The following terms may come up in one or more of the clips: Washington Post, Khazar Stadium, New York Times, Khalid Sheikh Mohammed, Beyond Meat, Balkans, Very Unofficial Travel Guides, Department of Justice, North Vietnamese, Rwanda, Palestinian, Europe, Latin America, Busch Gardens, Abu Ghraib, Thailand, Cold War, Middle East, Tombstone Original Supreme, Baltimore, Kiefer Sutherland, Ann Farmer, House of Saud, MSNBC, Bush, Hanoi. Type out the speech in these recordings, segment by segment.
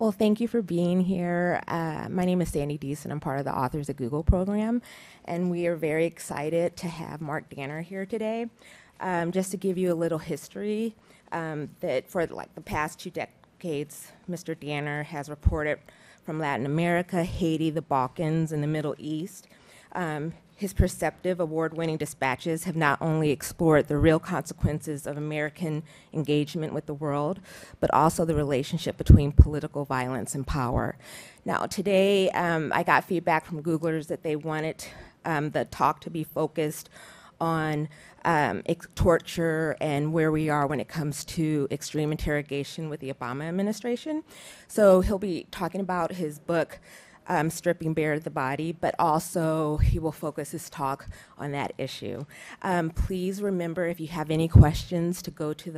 Well, thank you for being here. My name is Sandy Deese, and I'm part of the Authors at Google program. And we are very excited to have Mark Danner here today. Just to give you a little history, that for like the past 2 decades, Mr. Danner has reported from Latin America, Haiti, the Balkans, and the Middle East. His perceptive award-winning dispatches have not only explored the real consequences of American engagement with the world, but also the relationship between political violence and power. Now, today, I got feedback from Googlers that they wanted the talk to be focused on torture and where we are when it comes to extreme interrogation with the Obama administration. So he'll be talking about his book, Stripping Bare the Body, but also he will focus his talk on that issue. Please remember, if you have any questions, to go to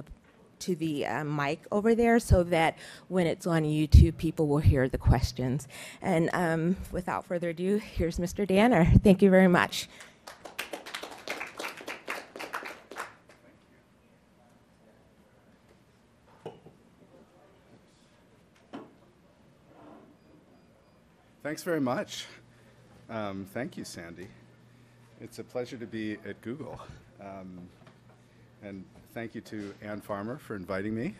the mic over there so that when it's on YouTube, people will hear the questions. And without further ado, here's Mr. Danner. Thank you very much. Thanks very much. Thank you, Sandy. It's a pleasure to be at Google. And thank you to Ann Farmer for inviting me.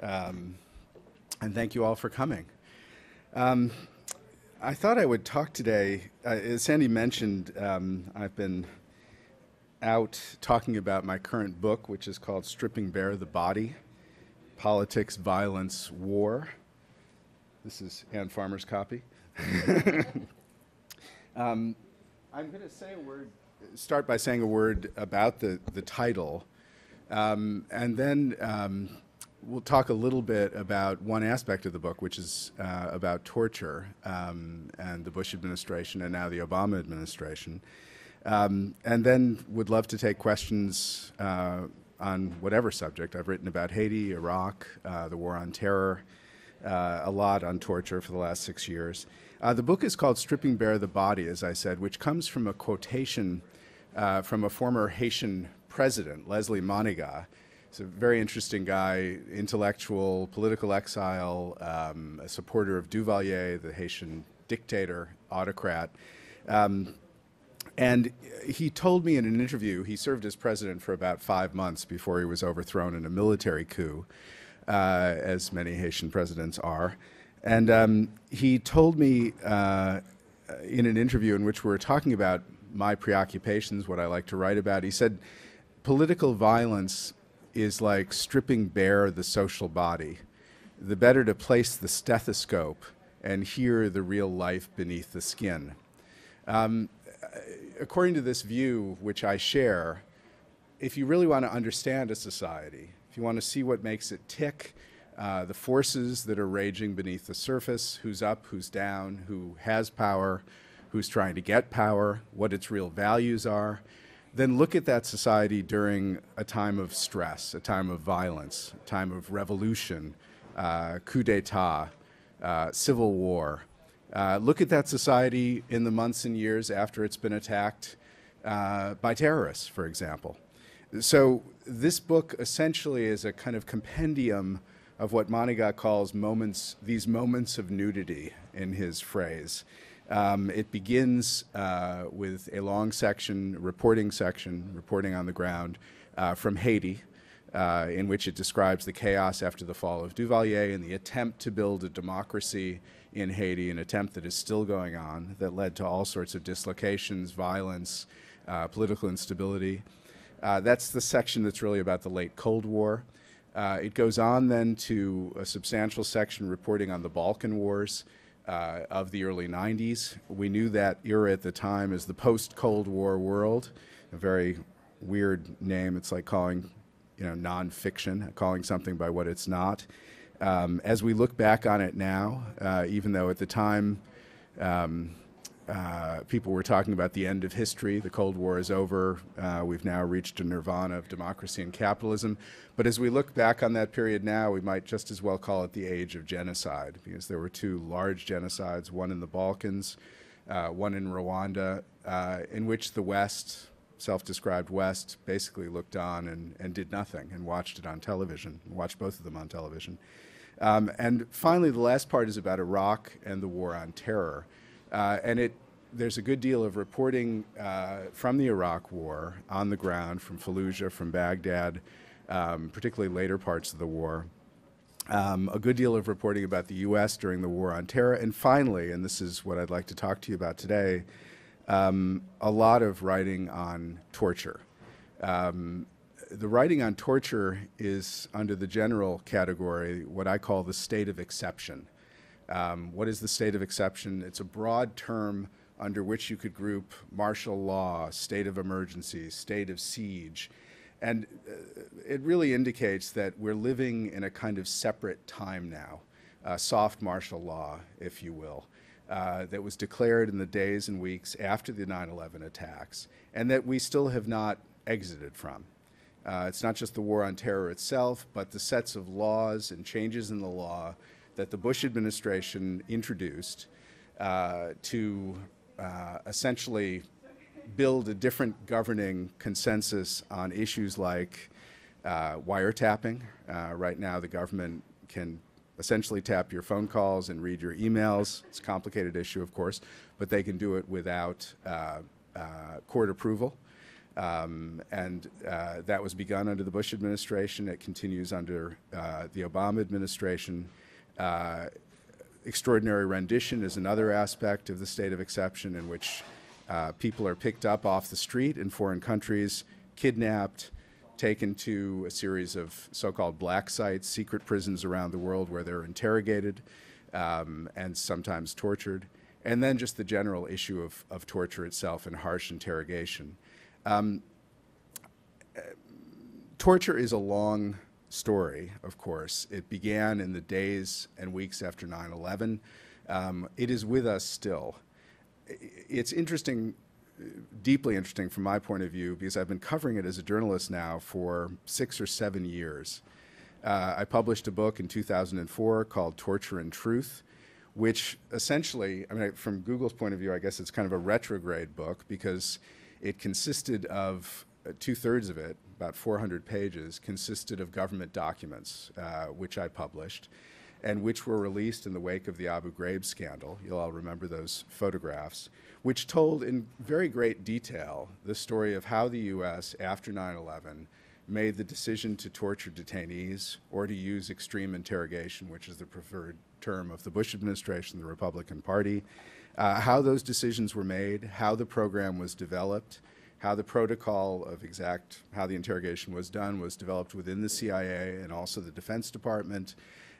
And thank you all for coming. I thought I would talk today. As Sandy mentioned, I've been out talking about my current book, which is called Stripping Bare the Body: Politics, Violence, War. This is Ann Farmer's copy. I'm going to say a word, start by saying a word about the title, and then we'll talk a little bit about one aspect of the book, which is about torture and the Bush administration and now the Obama administration, and then would love to take questions on whatever subject. I've written about Haiti, Iraq, the war on terror, a lot on torture for the last 6 years. The book is called Stripping Bare the Body, as I said, which comes from a quotation from a former Haitian president, Leslie Moniga. He's a very interesting guy, intellectual, political exile, a supporter of Duvalier, the Haitian dictator, autocrat. And he told me in an interview, he served as president for about 5 months before he was overthrown in a military coup, as many Haitian presidents are. And he told me in an interview in which we were talking about my preoccupations, what I like to write about, he said, political violence is like stripping bare the social body. The better to place the stethoscope and hear the real life beneath the skin. According to this view, which I share, if you really want to understand a society, if you want to see what makes it tick, the forces that are raging beneath the surface, who's up, who's down, who has power, who's trying to get power, what its real values are, then look at that society during a time of stress, a time of violence, a time of revolution, coup d'etat, civil war. Look at that society in the months and years after it's been attacked by terrorists, for example. So this book essentially is a kind of compendium of what Moniga calls moments, these moments of nudity, in his phrase. It begins with a long section, reporting on the ground from Haiti, in which it describes the chaos after the fall of Duvalier and the attempt to build a democracy in Haiti, an attempt that is still going on, that led to all sorts of dislocations, violence, political instability. That's the section that's really about the late Cold War. It goes on then to a substantial section reporting on the Balkan Wars of the early 90s. We knew that era at the time as the post-Cold War world, a very weird name. It's like calling, you know, non-fiction, calling something by what it's not. As we look back on it now, even though at the time people were talking about the end of history, the Cold War is over, we've now reached a nirvana of democracy and capitalism. But as we look back on that period now, we might just as well call it the age of genocide, because there were two large genocides, one in the Balkans, one in Rwanda, in which the West, self-described West, basically looked on and did nothing, and watched it on television, watched both of them on television. And finally, the last part is about Iraq and the war on terror. There's a good deal of reporting from the Iraq war on the ground, from Fallujah, from Baghdad, particularly later parts of the war. A good deal of reporting about the U.S. during the war on terror. And finally, and this is what I'd like to talk to you about today, a lot of writing on torture. The writing on torture is under the general category, what I call the state of exception. What is the state of exception? It's a broad term under which you could group martial law, state of emergency, state of siege. And it really indicates that we're living in a kind of separate time now, soft martial law, if you will, that was declared in the days and weeks after the 9/11 attacks, and that we still have not exited from. It's not just the war on terror itself, but the sets of laws and changes in the law that the Bush administration introduced to essentially build a different governing consensus on issues like wiretapping. Right now, the government can essentially tap your phone calls and read your emails. It's a complicated issue, of course, but they can do it without court approval. That was begun under the Bush administration. It continues under the Obama administration. Extraordinary rendition is another aspect of the state of exception, in which people are picked up off the street in foreign countries, kidnapped, taken to a series of so-called black sites, secret prisons around the world where they're interrogated and sometimes tortured. And then just the general issue of torture itself and harsh interrogation. Torture is a long story, of course. It began in the days and weeks after 9/11. It is with us still. It's interesting, deeply interesting from my point of view, because I've been covering it as a journalist now for 6 or 7 years. I published a book in 2004 called Torture and Truth, which essentially, I mean, from Google's point of view, I guess it's kind of a retrograde book, because it consisted of two-thirds of it, about 400 pages, consisted of government documents, which I published, and which were released in the wake of the Abu Ghraib scandal. You'll all remember those photographs, which told in very great detail the story of how the U.S. after 9/11 made the decision to torture detainees or to use extreme interrogation, which is the preferred term of the Bush administration, the Republican Party, how those decisions were made, how the program was developed, how the protocol of how the interrogation was done was developed within the CIA and also the Defense Department,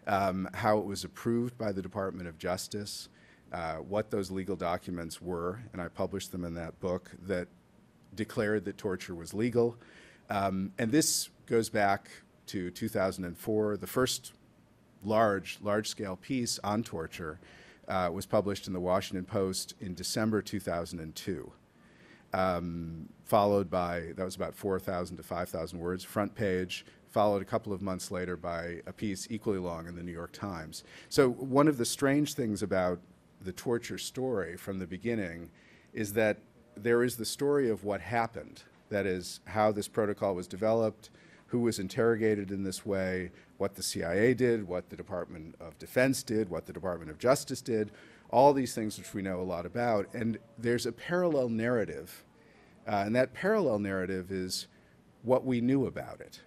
how it was approved by the Department of Justice, what those legal documents were, and I published them in that book that declared that torture was legal. And this goes back to 2004. The first large-scale piece on torture was published in the Washington Post in December 2002, followed by, that was about 4,000 to 5,000 words, front page, followed a couple of months later by a piece equally long in the New York Times. So one of the strange things about the torture story from the beginning is that there is the story of what happened, that is, how this protocol was developed, who was interrogated in this way, what the CIA did, what the Department of Defense did, what the Department of Justice did, all these things which we know a lot about. And there's a parallel narrative, and that parallel narrative is what we knew about it.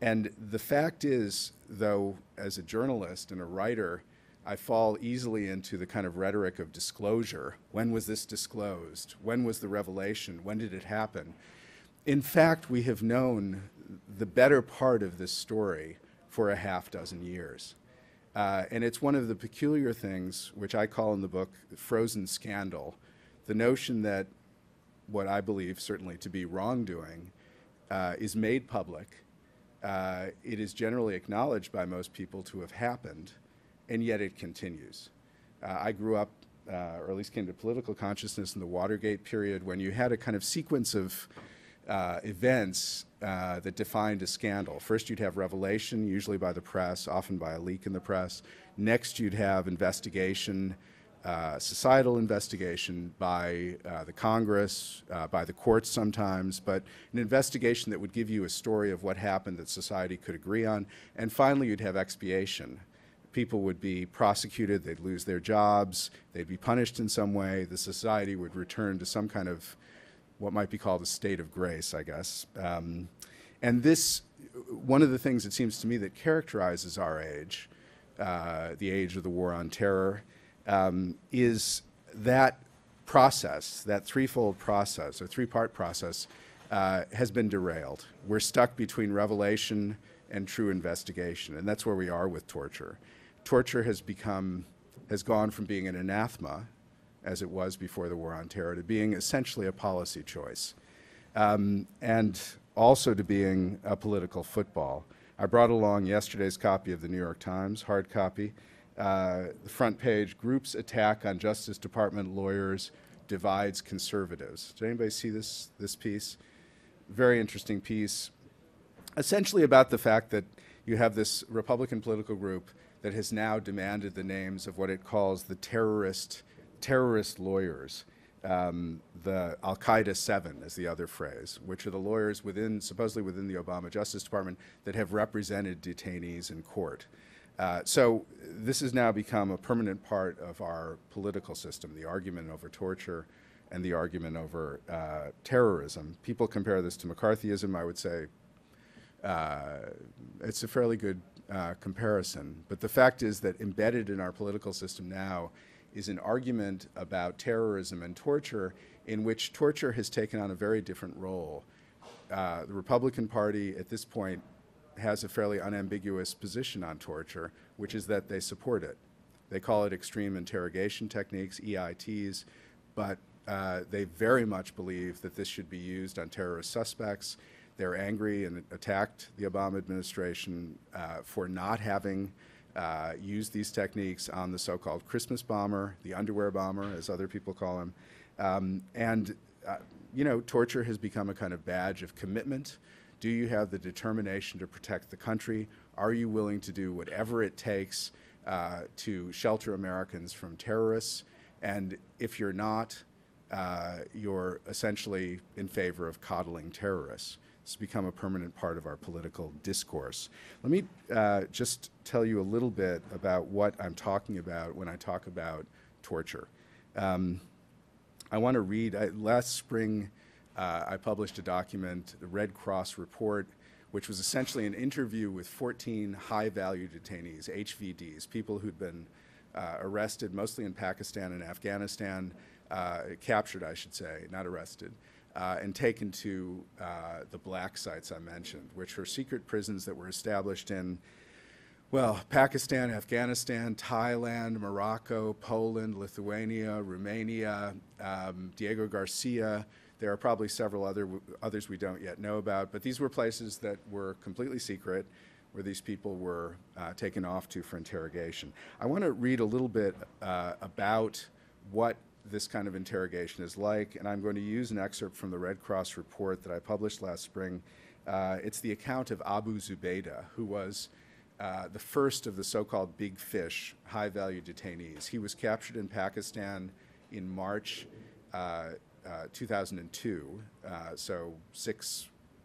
And the fact is, though, as a journalist and a writer, I fall easily into the kind of rhetoric of disclosure. When was this disclosed? When was the revelation? When did it happen? In fact, we have known the better part of this story for a half dozen years. And it's one of the peculiar things, which I call in the book the frozen scandal, the notion that what I believe certainly to be wrongdoing is made public. It is generally acknowledged by most people to have happened, and yet it continues. I grew up, or at least came to political consciousness in the Watergate period, when you had a kind of sequence of events that defined a scandal. First, you'd have revelation, usually by the press, often by a leak in the press. Next, you'd have investigation, societal investigation by the Congress, by the courts sometimes, but an investigation that would give you a story of what happened that society could agree on. And finally, you'd have expiation, people would be prosecuted, they'd lose their jobs, they'd be punished in some way, the society would return to some kind of what might be called a state of grace, I guess. And this, one of the things it seems to me that characterizes our age, the age of the war on terror, is that process, that threefold process, or three-part process, has been derailed. We're stuck between revelation and true investigation, and that's where we are with torture. Torture has gone from being an anathema, as it was before the war on terror, to being essentially a policy choice, and also to being a political football. I brought along yesterday's copy of the New York Times, hard copy. The front page, group's attack on Justice Department lawyers divides conservatives. Did anybody see this piece? Very interesting piece, essentially about the fact that you have this Republican political group that has now demanded the names of what it calls the terrorist lawyers, the Al-Qaeda 7 is the other phrase, which are the lawyers within, supposedly within the Obama Justice Department, that have represented detainees in court. So this has now become a permanent part of our political system, the argument over torture and the argument over terrorism. People compare this to McCarthyism. I would say it's a fairly good comparison. But the fact is that embedded in our political system now is an argument about terrorism and torture, in which torture has taken on a very different role. The Republican Party at this point has a fairly unambiguous position on torture, which is that they support it. They call it extreme interrogation techniques, EITs, but they very much believe that this should be used on terrorist suspects. They're angry and attacked the Obama administration for not having used these techniques on the so-called Christmas bomber, the underwear bomber, as other people call him. You know, torture has become a kind of badge of commitment. Do you have the determination to protect the country? Are you willing to do whatever it takes to shelter Americans from terrorists? And if you're not, you're essentially in favor of coddling terrorists. It's become a permanent part of our political discourse. Let me just tell you a little bit about what I'm talking about when I talk about torture. I want to read, last spring, I published a document, the Red Cross report, which was essentially an interview with 14 high-value detainees, HVDs, people who'd been arrested, mostly in Pakistan and Afghanistan, captured, I should say, not arrested, and taken to the black sites I mentioned, which were secret prisons that were established in, well, Pakistan, Afghanistan, Thailand, Morocco, Poland, Lithuania, Romania, Diego Garcia. There are probably several others we don't yet know about, but these were places that were completely secret, where these people were taken off to for interrogation. I want to read a little bit about what this kind of interrogation is like, and I'm going to use an excerpt from the Red Cross report that I published last spring. It's the account of Abu Zubaydah, who was the first of the so-called big fish, high-value detainees. He was captured in Pakistan in March 2002, so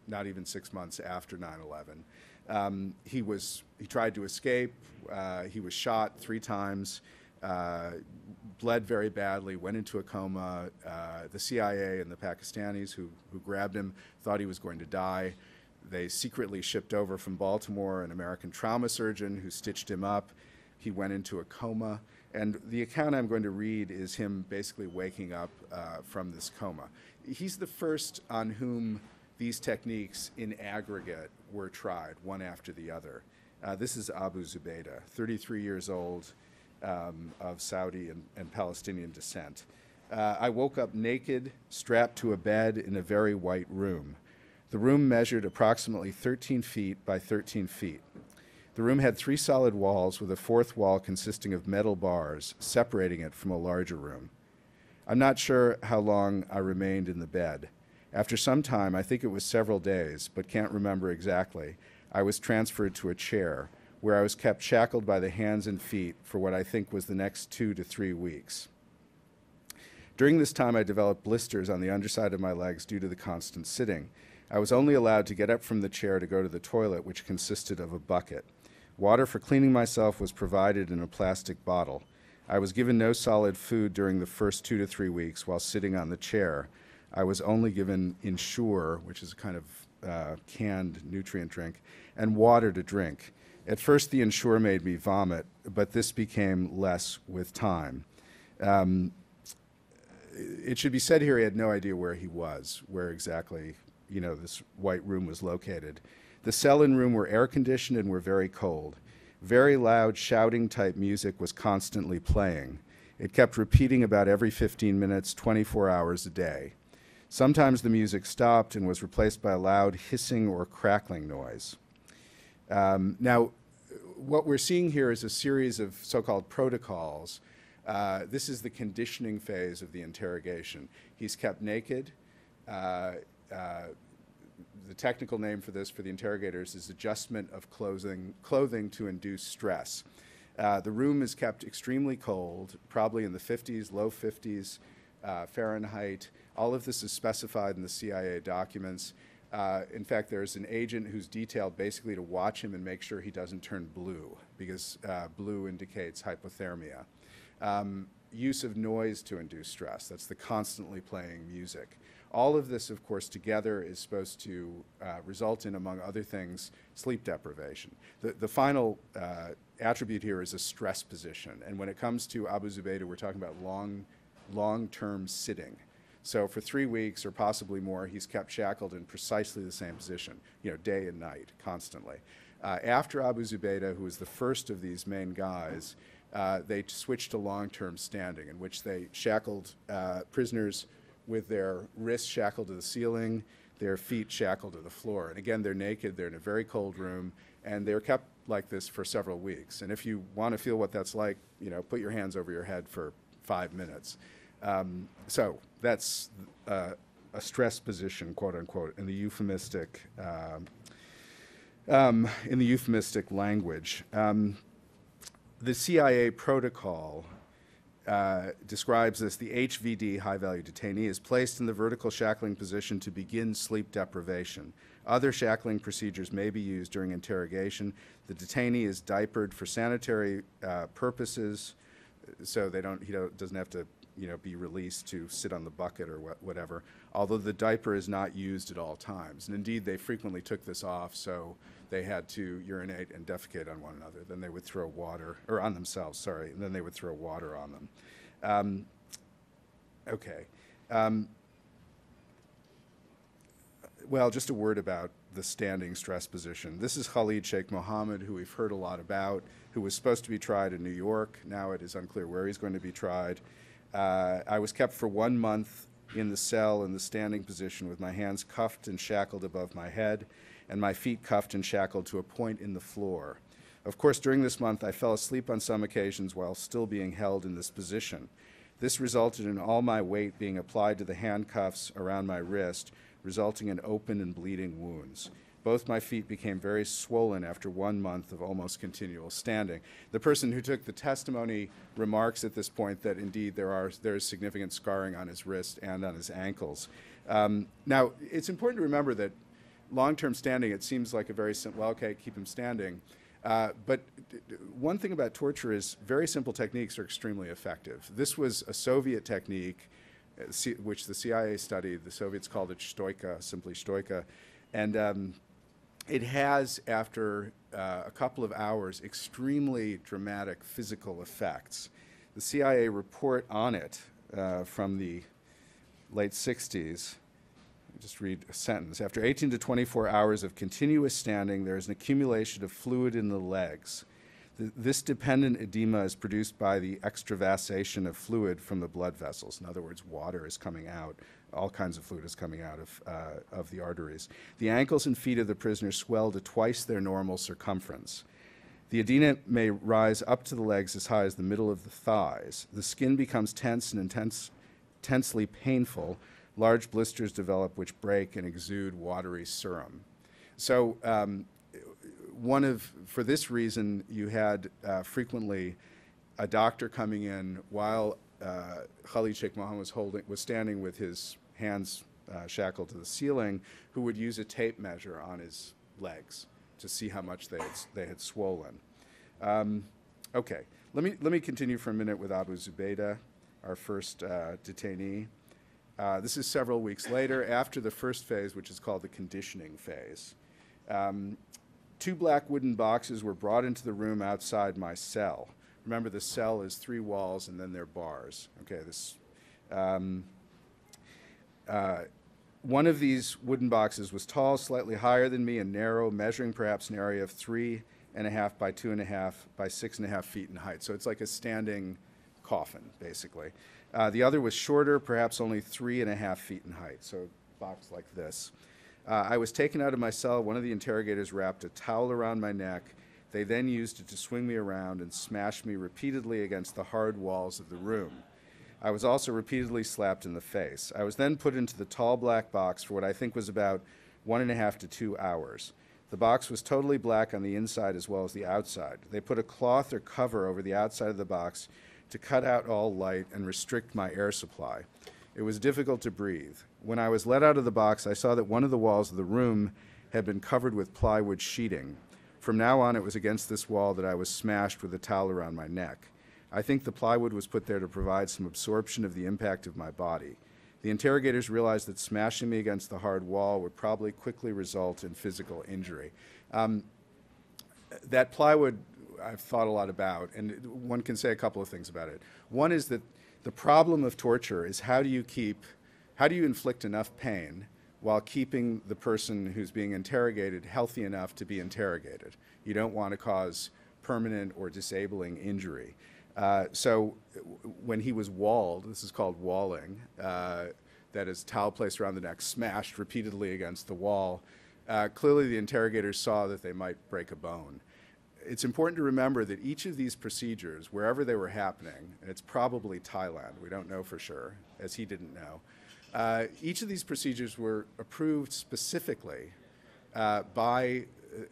not even six months after 9/11. He tried to escape. He was shot 3 times, bled very badly, went into a coma. The CIA and the Pakistanis who grabbed him thought he was going to die. They secretly shipped over from Baltimore an American trauma surgeon who stitched him up. He went into a coma. And the account I'm going to read is him basically waking up from this coma. He's the first on whom these techniques in aggregate were tried, one after the other. This is Abu Zubaydah, 33 years old, of Saudi and Palestinian descent. I woke up naked, strapped to a bed in a very white room. The room measured approximately 13 feet by 13 feet. The room had 3 solid walls with a 4th wall consisting of metal bars, separating it from a larger room. I'm not sure how long I remained in the bed. After some time, I think it was several days, but can't remember exactly, I was transferred to a chair where I was kept shackled by the hands and feet for what I think was the next 2 to 3 weeks. During this time, I developed blisters on the underside of my legs due to the constant sitting. I was only allowed to get up from the chair to go to the toilet, which consisted of a bucket. Water for cleaning myself was provided in a plastic bottle. I was given no solid food during the first 2 to 3 weeks while sitting on the chair. I was only given Ensure, which is a kind of canned nutrient drink, and water to drink. At first, the Ensure made me vomit, but this became less with time. It should be said here he had no idea where he was, where exactly, you know, this white room was located. The cell and room were air-conditioned and were very cold. Very loud, shouting-type music was constantly playing. It kept repeating about every 15 minutes, 24 hours a day. Sometimes the music stopped and was replaced by a loud hissing or crackling noise. Now, what we're seeing here is a series of so-called protocols. This is the conditioning phase of the interrogation. He's kept naked. The technical name for this, for the interrogators, is adjustment of clothing to induce stress. The room is kept extremely cold, probably in the 50s, low 50s Fahrenheit. All of this is specified in the CIA documents. In fact, there's an agent who's detailed basically to watch him and make sure he doesn't turn blue, because blue indicates hypothermia. Use of noise to induce stress, that's the constantly playing music. All of this, of course, together is supposed to result in, among other things, sleep deprivation. The final attribute here is a stress position. And when it comes to Abu Zubaydah, we're talking about long-term sitting. So for 3 weeks or possibly more, he's kept shackled in precisely the same position, you know, day and night, constantly. After Abu Zubaydah, who was the first of these main guys, they switched to long-term standing, in which they shackled prisoners with their wrists shackled to the ceiling, their feet shackled to the floor. And again, they're naked, they're in a very cold room, and they're kept like this for several weeks. And if you want to feel what that's like, you know, put your hands over your head for 5 minutes. So that's a stress position, quote unquote, in the euphemistic language. The CIA protocol describes this. The HVD, high-value detainee, is placed in the vertical shackling position to begin sleep deprivation. Other shackling procedures may be used during interrogation. The detainee is diapered for sanitary purposes, so they don't, he doesn't have to, you know, be released to sit on the bucket or whatever, although the diaper is not used at all times. And indeed, they frequently took this off, so they had to urinate and defecate on one another. Then they would throw water, or on themselves, sorry, and then they would throw water on them. Well, just a word about the standing stress position. This is Khalid Sheikh Mohammed, who we've heard a lot about, who was supposed to be tried in New York. Now it is unclear where he's going to be tried. I was kept for 1 month in the cell in the standing position with my hands cuffed and shackled above my head, and my feet cuffed and shackled to a point in the floor. Of course, during this month, I fell asleep on some occasions while still being held in this position. This resulted in all my weight being applied to the handcuffs around my wrist, resulting in open and bleeding wounds. Both my feet became very swollen after 1 month of almost continual standing. The person who took the testimony remarks at this point that indeed there is significant scarring on his wrist and on his ankles. Now, it's important to remember that long-term standing, it seems like a very simple, well, okay, keep him standing. But one thing about torture is very simple techniques are extremely effective. This was a Soviet technique, which the CIA studied. The Soviets called it Stoika, simply Stoika. And it has, after a couple of hours, extremely dramatic physical effects. The CIA report on it from the late 60s, just read a sentence. After 18 to 24 hours of continuous standing, there is an accumulation of fluid in the legs. This dependent edema is produced by the extravasation of fluid from the blood vessels. In other words, water is coming out. All kinds of fluid is coming out of the arteries. The ankles and feet of the prisoner swell to twice their normal circumference. The edema may rise up to the legs as high as the middle of the thighs. The skin becomes tense and intensely painful. Large blisters develop which break and exude watery serum. So for this reason, you had frequently a doctor coming in while Khalid Sheikh Mohammed was standing with his hands shackled to the ceiling, who would use a tape measure on his legs to see how much they had swollen. Okay, let me continue for a minute with Abu Zubaydah, our first detainee. This is several weeks later, after the first phase, which is called the conditioning phase. Two black wooden boxes were brought into the room outside my cell. Remember, the cell is three walls and then there are bars. Okay, this, one of these wooden boxes was tall, slightly higher than me, and narrow, measuring perhaps an area of 3.5 by 2.5 by 6.5 feet in height. So it's like a standing coffin, basically. The other was shorter, perhaps only 3.5 feet in height, so a box like this. I was taken out of my cell. One of the interrogators wrapped a towel around my neck. They then used it to swing me around and smash me repeatedly against the hard walls of the room. I was also repeatedly slapped in the face. I was then put into the tall black box for what I think was about 1.5 to 2 hours. The box was totally black on the inside as well as the outside. They put a cloth or cover over the outside of the box to cut out all light and restrict my air supply. It was difficult to breathe. When I was let out of the box, I saw that one of the walls of the room had been covered with plywood sheeting. From now on, it was against this wall that I was smashed with a towel around my neck. I think the plywood was put there to provide some absorption of the impact of my body. The interrogators realized that smashing me against the hard wall would probably quickly result in physical injury. That plywood I've thought a lot about, and one can say a couple of things about it. One is that the problem of torture is how do you inflict enough pain while keeping the person who's being interrogated healthy enough to be interrogated? You don't want to cause permanent or disabling injury. So when he was walled, this is called walling, that is towel placed around the neck, smashed repeatedly against the wall, clearly the interrogators saw that they might break a bone. It's important to remember that each of these procedures, wherever they were happening, and it's probably Thailand, we don't know for sure, as he didn't know, each of these procedures were approved specifically by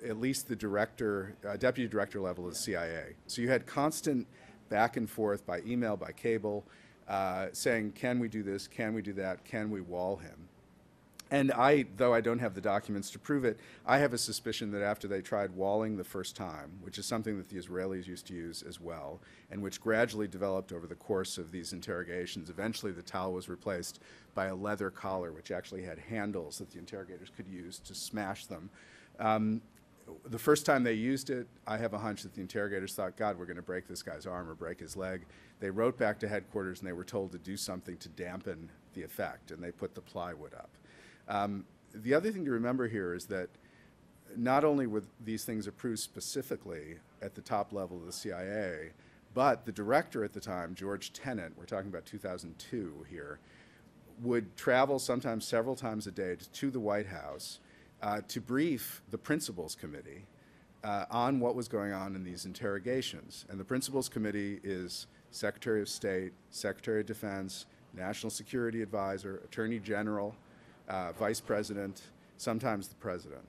at least the director, deputy director level of the CIA. So you had constant back and forth by email, by cable, saying, can we do this, can we do that, can we wall him? And I, though I don't have the documents to prove it, I have a suspicion that after they tried walling the first time, which is something that the Israelis used to use as well, and which gradually developed over the course of these interrogations, eventually the towel was replaced by a leather collar, which actually had handles that the interrogators could use to smash them. The first time they used it, I have a hunch that the interrogators thought, God, we're going to break this guy's arm or break his leg. They wrote back to headquarters and they were told to do something to dampen the effect, and they put the plywood up. The other thing to remember here is that not only were these things approved specifically at the top level of the CIA, but the director at the time, George Tenet, we're talking about 2002 here, would travel sometimes several times a day to the White House to brief the Principals Committee on what was going on in these interrogations. And the Principals Committee is Secretary of State, Secretary of Defense, National Security Advisor, Attorney General, Vice President, sometimes the President.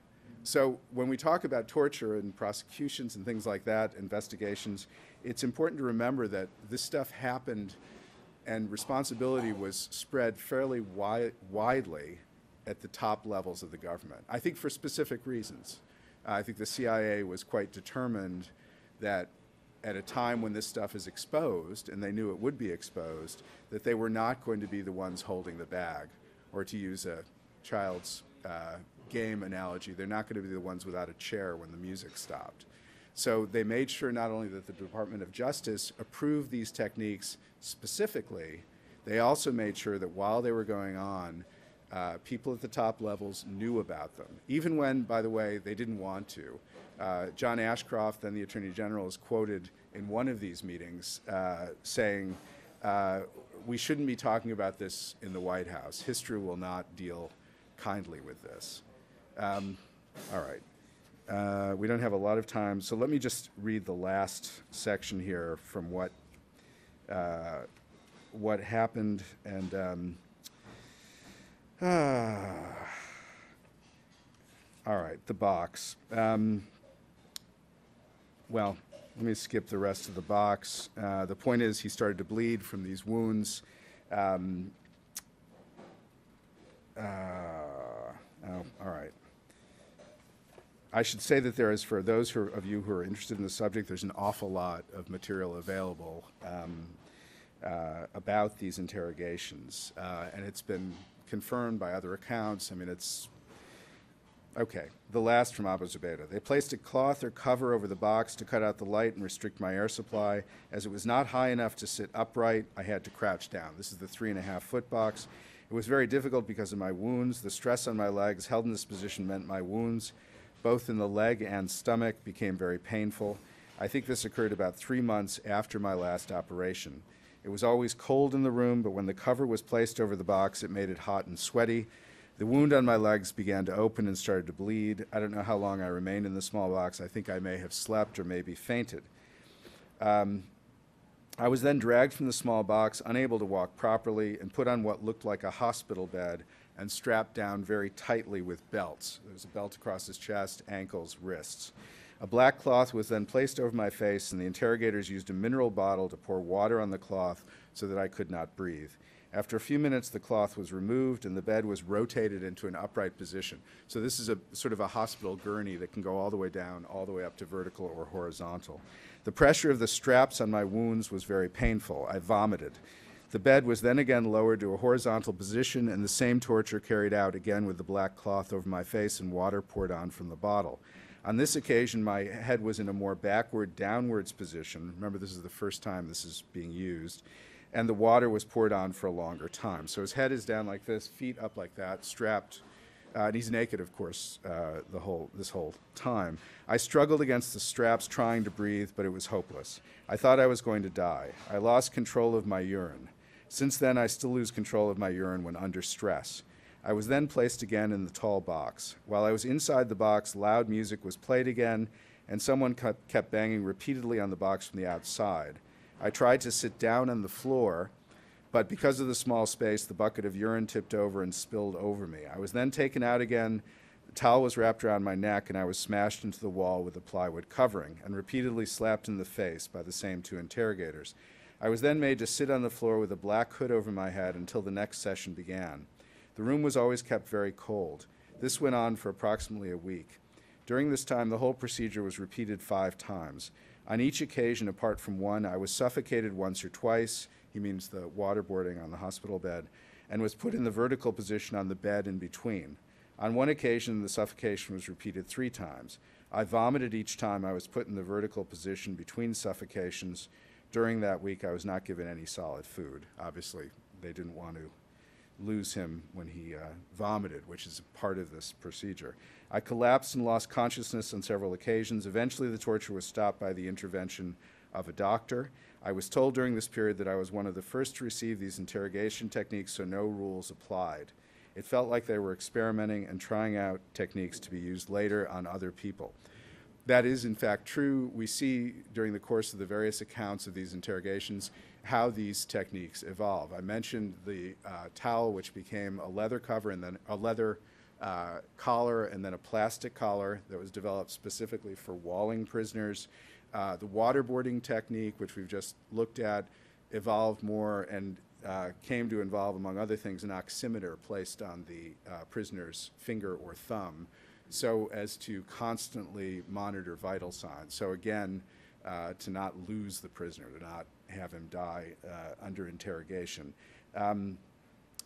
So when we talk about torture and prosecutions and things like that, investigations, it's important to remember that this stuff happened and responsibility was spread fairly widely at the top levels of the government, I think for specific reasons. I think the CIA was quite determined that at a time when this stuff is exposed, and they knew it would be exposed, that they were not going to be the ones holding the bag. Or to use a child's game analogy, they're not going to be the ones without a chair when the music stopped. So they made sure not only that the Department of Justice approved these techniques specifically, they also made sure that while they were going on, people at the top levels knew about them, even when, by the way, they didn't want to. John Ashcroft, then the Attorney General, is quoted in one of these meetings saying, we shouldn't be talking about this in the White House. History will not deal kindly with this. All right. We don't have a lot of time, so let me just read the last section here from what happened. And all right, the box. Well, let me skip the rest of the box. The point is he started to bleed from these wounds. All right. I should say that there is, for those who are, of you who are interested in the subject, there's an awful lot of material available about these interrogations, and it's been confirmed by other accounts. I mean, it's okay. The last from Abu Zubaydah. They placed a cloth or cover over the box to cut out the light and restrict my air supply. As it was not high enough to sit upright, I had to crouch down. This is the 3.5-foot box. It was very difficult because of my wounds. The stress on my legs held in this position meant my wounds, both in the leg and stomach, became very painful. I think this occurred about 3 months after my last operation. It was always cold in the room, but when the cover was placed over the box, it made it hot and sweaty. The wound on my legs began to open and started to bleed. I don't know how long I remained in the small box. I think I may have slept or maybe fainted. I was then dragged from the small box, unable to walk properly, and put on what looked like a hospital bed and strapped down very tightly with belts. There was a belt across his chest, ankles, wrists. A black cloth was then placed over my face, and the interrogators used a mineral bottle to pour water on the cloth so that I could not breathe. After a few minutes, the cloth was removed and the bed was rotated into an upright position. So this is a sort of a hospital gurney that can go all the way down, all the way up to vertical or horizontal. The pressure of the straps on my wounds was very painful. I vomited. The bed was then again lowered to a horizontal position, and the same torture carried out again with the black cloth over my face and water poured on from the bottle. On this occasion, my head was in a more backward, downwards position. Remember, this is the first time this is being used. And the water was poured on for a longer time. So his head is down like this, feet up like that, strapped, and he's naked, of course, this whole time. I struggled against the straps, trying to breathe, but it was hopeless. I thought I was going to die. I lost control of my urine. Since then, I still lose control of my urine when under stress. I was then placed again in the tall box. While I was inside the box, loud music was played again, and someone kept banging repeatedly on the box from the outside. I tried to sit down on the floor, but because of the small space, the bucket of urine tipped over and spilled over me. I was then taken out again. The towel was wrapped around my neck, and I was smashed into the wall with a plywood covering and repeatedly slapped in the face by the same two interrogators. I was then made to sit on the floor with a black hood over my head until the next session began. The room was always kept very cold. This went on for approximately a week. During this time, the whole procedure was repeated 5 times. On each occasion, apart from one, I was suffocated once or twice, he means the waterboarding on the hospital bed, and was put in the vertical position on the bed in between. On one occasion, the suffocation was repeated 3 times. I vomited each time I was put in the vertical position between suffocations. During that week, I was not given any solid food. Obviously, they didn't want to lose him when he vomited, which is part of this procedure. I collapsed and lost consciousness on several occasions. Eventually, the torture was stopped by the intervention of a doctor. I was told during this period that I was one of the first to receive these interrogation techniques, so no rules applied. It felt like they were experimenting and trying out techniques to be used later on other people. That is, in fact, true. We see during the course of the various accounts of these interrogations how these techniques evolve. I mentioned the towel, which became a leather cover and then a leather collar and then a plastic collar that was developed specifically for walling prisoners. The waterboarding technique, which we've just looked at, evolved more and came to involve, among other things, an oximeter placed on the prisoner's finger or thumb so as to constantly monitor vital signs. So again, to not lose the prisoner, to not have him die under interrogation.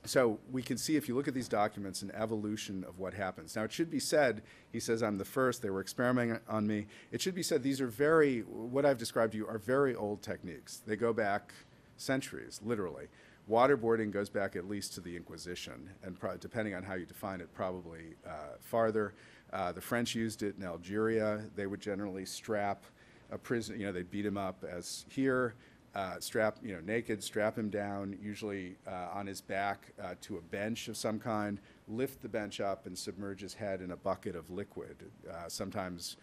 So we can see, if you look at these documents, an evolution of what happens. Now, it should be said, he says, I'm the first, they were experimenting on me. It should be said, these are very, what I've described to you are very old techniques. They go back centuries, literally. Waterboarding goes back at least to the Inquisition, and depending on how you define it, probably farther. The French used it in Algeria. They would generally strap a prisoner, you know, they'd beat him up as here. Strap, you know, naked, strap him down, usually on his back to a bench of some kind, lift the bench up and submerge his head in a bucket of liquid, sometimes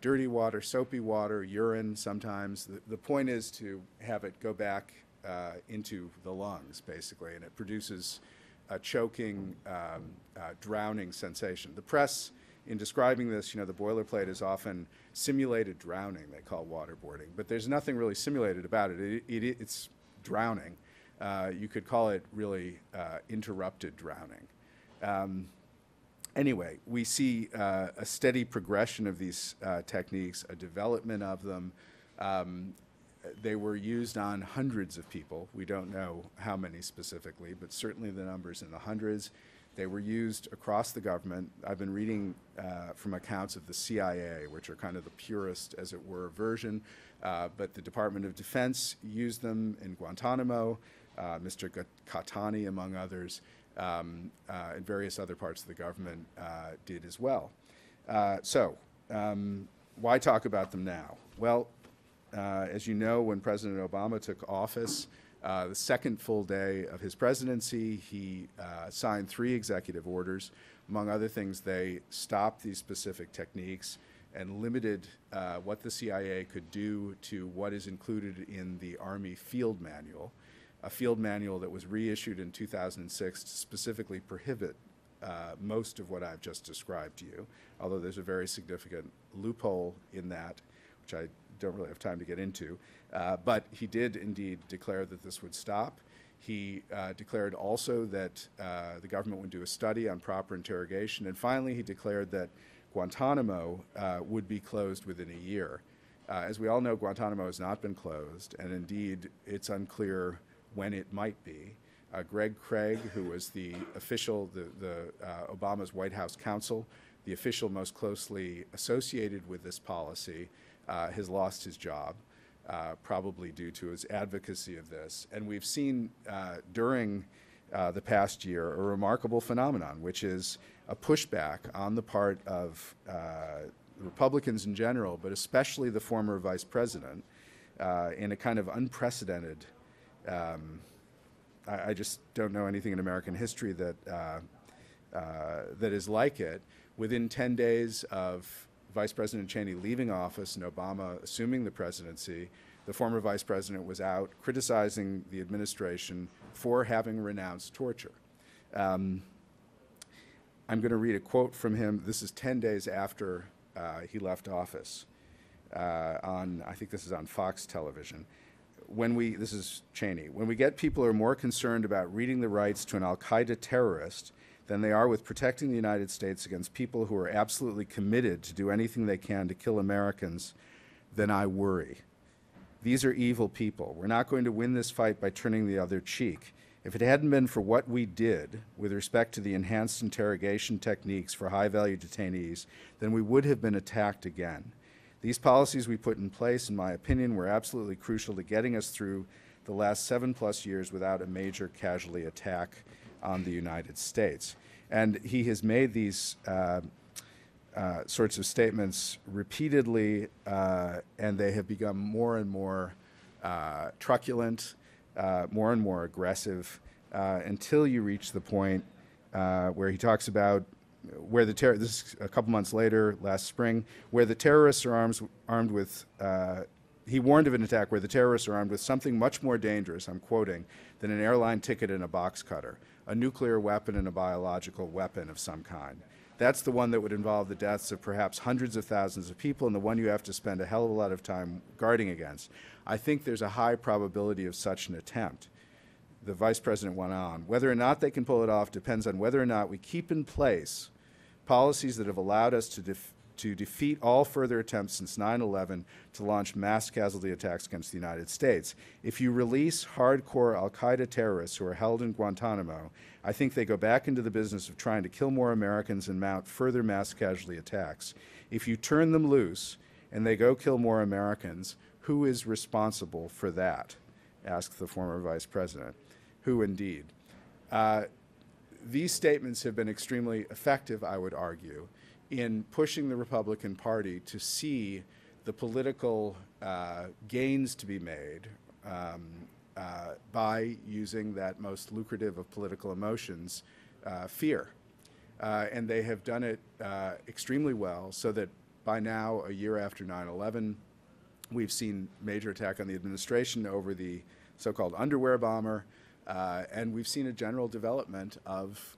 dirty water, soapy water, urine sometimes. The point is to have it go back into the lungs, basically, and it produces a choking, drowning sensation. The press, in describing this, you know, the boilerplate is often simulated drowning, they call waterboarding, but there's nothing really simulated about it. It's drowning. You could call it really interrupted drowning. Anyway, we see a steady progression of these techniques, a development of them. They were used on hundreds of people. We don't know how many specifically, but certainly the numbers in the hundreds. They were used across the government. I've been reading from accounts of the CIA, which are kind of the purest, as it were, version. But the Department of Defense used them in Guantanamo, Mr. Khatani, among others, and various other parts of the government did as well. So why talk about them now? Well, as you know, when President Obama took office, the second full day of his presidency, he signed 3 executive orders. Among other things, they stopped these specific techniques and limited what the CIA could do to what is included in the Army Field Manual, a field manual that was reissued in 2006 to specifically prohibit most of what I've just described to you, although there's a very significant loophole in that, which I don't really have time to get into. But he did indeed declare that this would stop. He declared also that the government would do a study on proper interrogation. And finally, he declared that Guantanamo would be closed within a year. As we all know, Guantanamo has not been closed, and indeed, it's unclear when it might be. Greg Craig, who was the official, the Obama's White House counsel, the official most closely associated with this policy, has lost his job, probably due to his advocacy of this. And we've seen during the past year a remarkable phenomenon, which is a pushback on the part of Republicans in general, but especially the former vice president, in a kind of unprecedented, I just don't know anything in American history that that is like it. Within 10 days of Vice President Cheney leaving office and Obama assuming the presidency, the former vice president was out criticizing the administration for having renounced torture. I'm going to read a quote from him. This is 10 days after he left office. I think this is on Fox television. This is Cheney, when we get people who are more concerned about reading the rights to an Al-Qaeda terrorist than they are with protecting the United States against people who are absolutely committed to do anything they can to kill Americans, then I worry. These are evil people. We're not going to win this fight by turning the other cheek. If it hadn't been for what we did with respect to the enhanced interrogation techniques for high-value detainees, then we would have been attacked again. These policies we put in place, in my opinion, were absolutely crucial to getting us through the last 7+ years without a major casualty attack on the United States. And he has made these sorts of statements repeatedly, and they have become more and more truculent, more and more aggressive, until you reach the point where he talks about where the terror, this is a couple months later, last spring, where the terrorists are armed with, he warned of an attack where the terrorists are armed with something much more dangerous, I'm quoting, than an airline ticket and a box cutter, a nuclear weapon and a biological weapon of some kind. That's the one that would involve the deaths of perhaps hundreds of thousands of people and the one you have to spend a hell of a lot of time guarding against. I think there's a high probability of such an attempt. The vice president went on. Whether or not they can pull it off depends on whether or not we keep in place policies that have allowed us to defeat all further attempts since 9/11 to launch mass casualty attacks against the United States. If you release hardcore Al-Qaeda terrorists who are held in Guantanamo, I think they go back into the business of trying to kill more Americans and mount further mass casualty attacks. If you turn them loose and they go kill more Americans, who is responsible for that? Asked the former vice president. Who indeed? These statements have been extremely effective, I would argue, in pushing the Republican Party to see the political gains to be made by using that most lucrative of political emotions, fear. And they have done it extremely well, so that by now, a year after 9/11, we've seen major attack on the administration over the so-called underwear bomber. And we've seen a general development of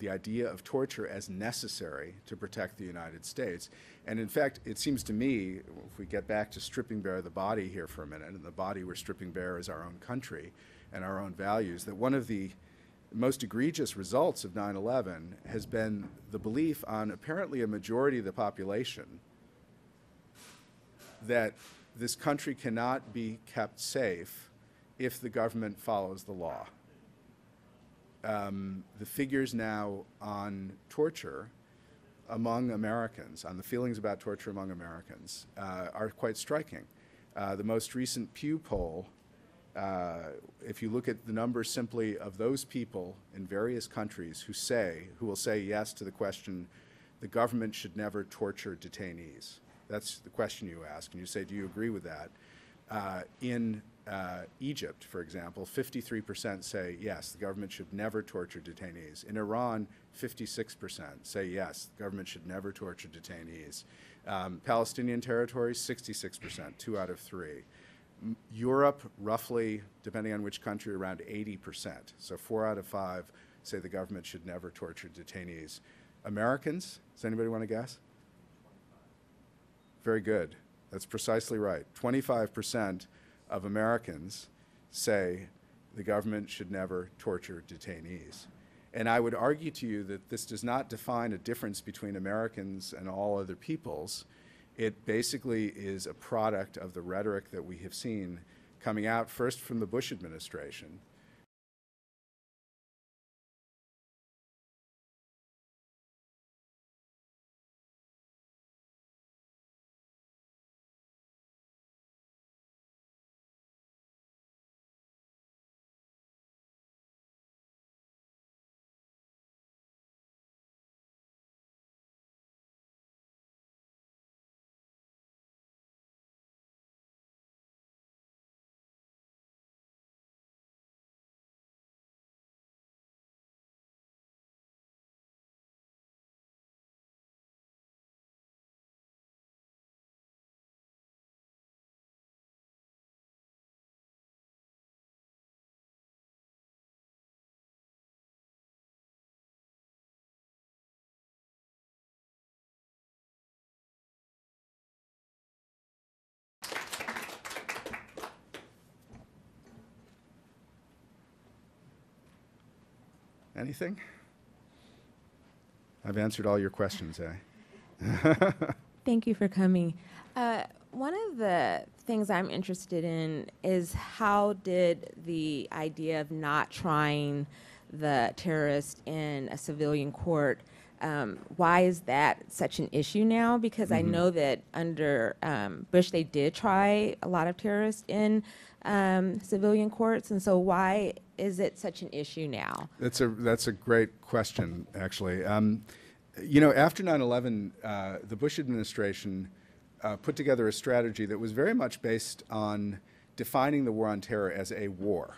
the idea of torture as necessary to protect the United States. And in fact, it seems to me, if we get back to stripping bare the body here for a minute, and the body we're stripping bare is our own country and our own values, that one of the most egregious results of 9/11 has been the belief on apparently a majority of the population that this country cannot be kept safe if the government follows the law. The figures now on torture among Americans, on the feelings about torture among Americans, are quite striking. The most recent Pew poll, if you look at the numbers simply of those people in various countries who say, who will say yes to the question, the government should never torture detainees. That's the question you ask, and you say, do you agree with that? In Egypt, for example, 53% say yes, the government should never torture detainees. In Iran, 56% say yes, the government should never torture detainees. Palestinian territories, 66%, 2 out of 3. Europe, roughly, depending on which country, around 80%. So 4 out of 5 say the government should never torture detainees. Americans, does anybody want to guess? Very good. That's precisely right. 25% of Americans say the government should never torture detainees. And I would argue to you that this does not define a difference between Americans and all other peoples. It basically is a product of the rhetoric that we have seen coming out first from the Bush administration. Anything? I've answered all your questions, eh? Thank you for coming. One of the things I'm interested in is how did the idea of not trying the terrorist in a civilian court, why is that such an issue now? Because I know that under Bush, they did try a lot of terrorists in civilian courts, and so why is it such an issue now? That's a great question, actually. You know, after 9/11, the Bush administration put together a strategy that was very much based on defining the war on terror as a war.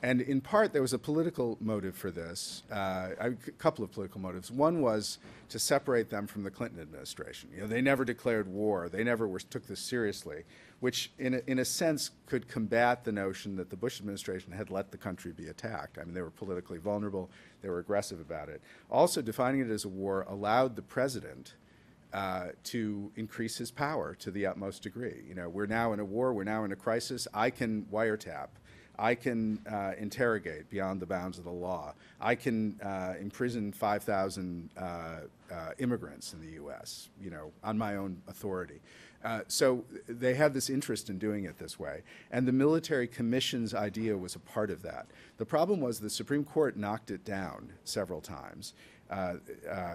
And in part, there was a political motive for this, a couple of political motives. One was to separate them from the Clinton administration. You know, they never declared war. They never took this seriously, which in a sense could combat the notion that the Bush administration had let the country be attacked. I mean, they were politically vulnerable. They were aggressive about it. Also, defining it as a war allowed the president to increase his power to the utmost degree. You know, we're now in a war. We're now in a crisis. I can wiretap. I can interrogate beyond the bounds of the law. I can imprison 5,000 immigrants in the U.S., you know, on my own authority. So they had this interest in doing it this way. And the military commission's idea was a part of that. The problem was the Supreme Court knocked it down several times.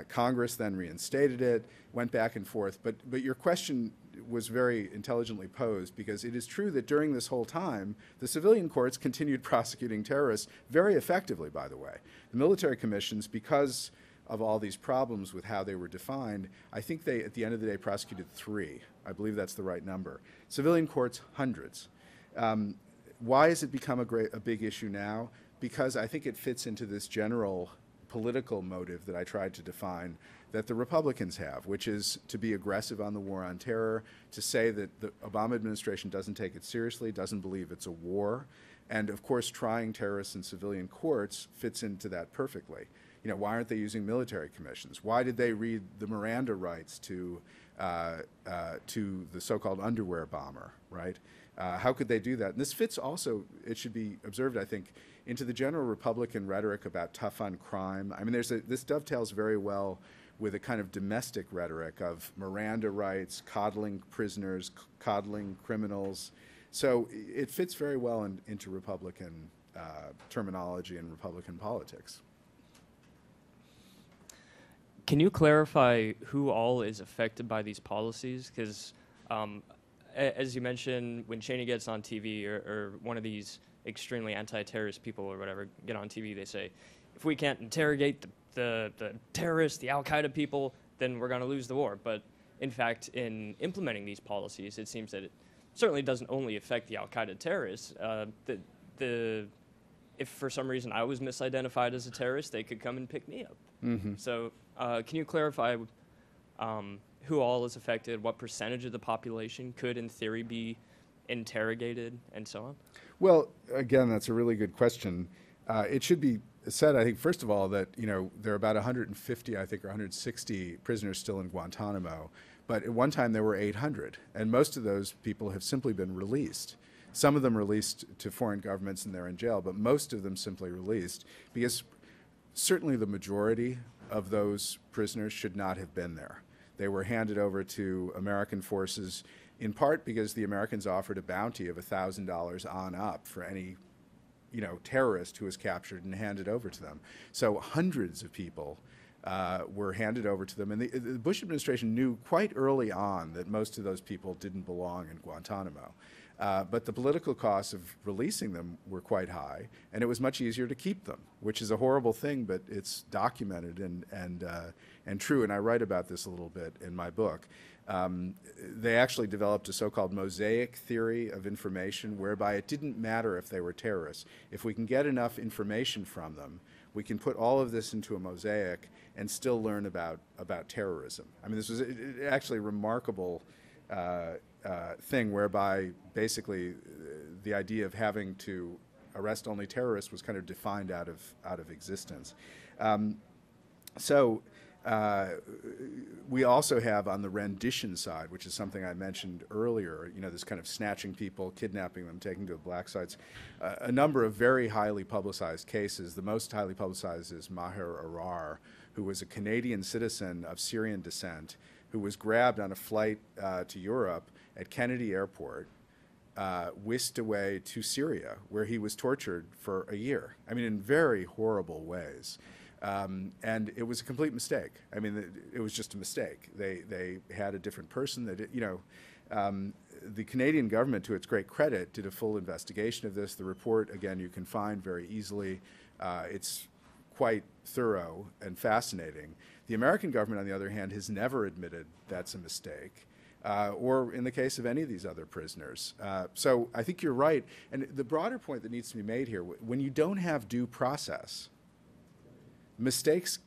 Congress then reinstated it, went back and forth. But your question was very intelligently posed, because it is true that during this whole time, the civilian courts continued prosecuting terrorists very effectively, by the way. The military commissions, because of all these problems with how they were defined, I think they, at the end of the day, prosecuted 3. I believe that's the right number. Civilian courts, hundreds. Why has it become a big issue now? Because I think it fits into this general political motive that I tried to define that the Republicans have, which is to be aggressive on the war on terror, to say that the Obama administration doesn't take it seriously, doesn't believe it's a war, and of course trying terrorists in civilian courts fits into that perfectly. You know, why aren't they using military commissions? Why did they read the Miranda rights to the so-called underwear bomber, right? How could they do that? And this fits also, it should be observed, I think, into the general Republican rhetoric about tough on crime. I mean, this dovetails very well with a kind of domestic rhetoric of Miranda rights, coddling prisoners, coddling criminals. So it fits very well into Republican terminology and Republican politics. Can you clarify who all is affected by these policies? Because as you mentioned, when Cheney gets on TV or one of these extremely anti-terrorist people or whatever get on TV, they say, if we can't interrogate the terrorists, the Al-Qaeda people, then we're going to lose the war. But in fact, in implementing these policies, it seems that it certainly doesn't only affect the Al-Qaeda terrorists. If for some reason I was misidentified as a terrorist, they could come and pick me up. Mm-hmm. So can you clarify who all is affected, what percentage of the population could in theory be interrogated, and so on? Well, again, that's a really good question. It should be said, I think, first of all, that there are about 150, I think, or 160 prisoners still in Guantanamo. But at one time, there were 800. And most of those people have simply been released. Some of them released to foreign governments and they're in jail, but most of them simply released because certainly the majority of those prisoners should not have been there. They were handed over to American forces in part because the Americans offered a bounty of $1,000 on up for any terrorist who was captured and handed over to them. So hundreds of people were handed over to them. And the Bush administration knew quite early on that most of those people didn't belong in Guantanamo. But the political costs of releasing them were quite high, and it was much easier to keep them, which is a horrible thing, but it's documented and true, and I write about this a little bit in my book. They actually developed a so-called mosaic theory of information whereby it didn't matter if they were terrorists. If we can get enough information from them, we can put all of this into a mosaic and still learn about terrorism. I mean, this was actually remarkable thing whereby basically the idea of having to arrest only terrorists was kind of defined out of existence. We also have on the rendition side, which is something I mentioned earlier, this kind of snatching people, kidnapping them, taking to the black sites, a number of very highly publicized cases. The most highly publicized is Maher Arar, who was a Canadian citizen of Syrian descent who was grabbed on a flight to Europe at Kennedy Airport, whisked away to Syria, where he was tortured for a year. I mean, in very horrible ways. And it was a complete mistake. I mean, it was just a mistake. They had a different person that, the Canadian government, to its great credit, did a full investigation of this. The report, again, you can find very easily. It's quite thorough and fascinating. The American government, on the other hand, has never admitted that's a mistake, or in the case of any of these other prisoners. So I think you're right. And the broader point that needs to be made here, when you don't have due process, mistakes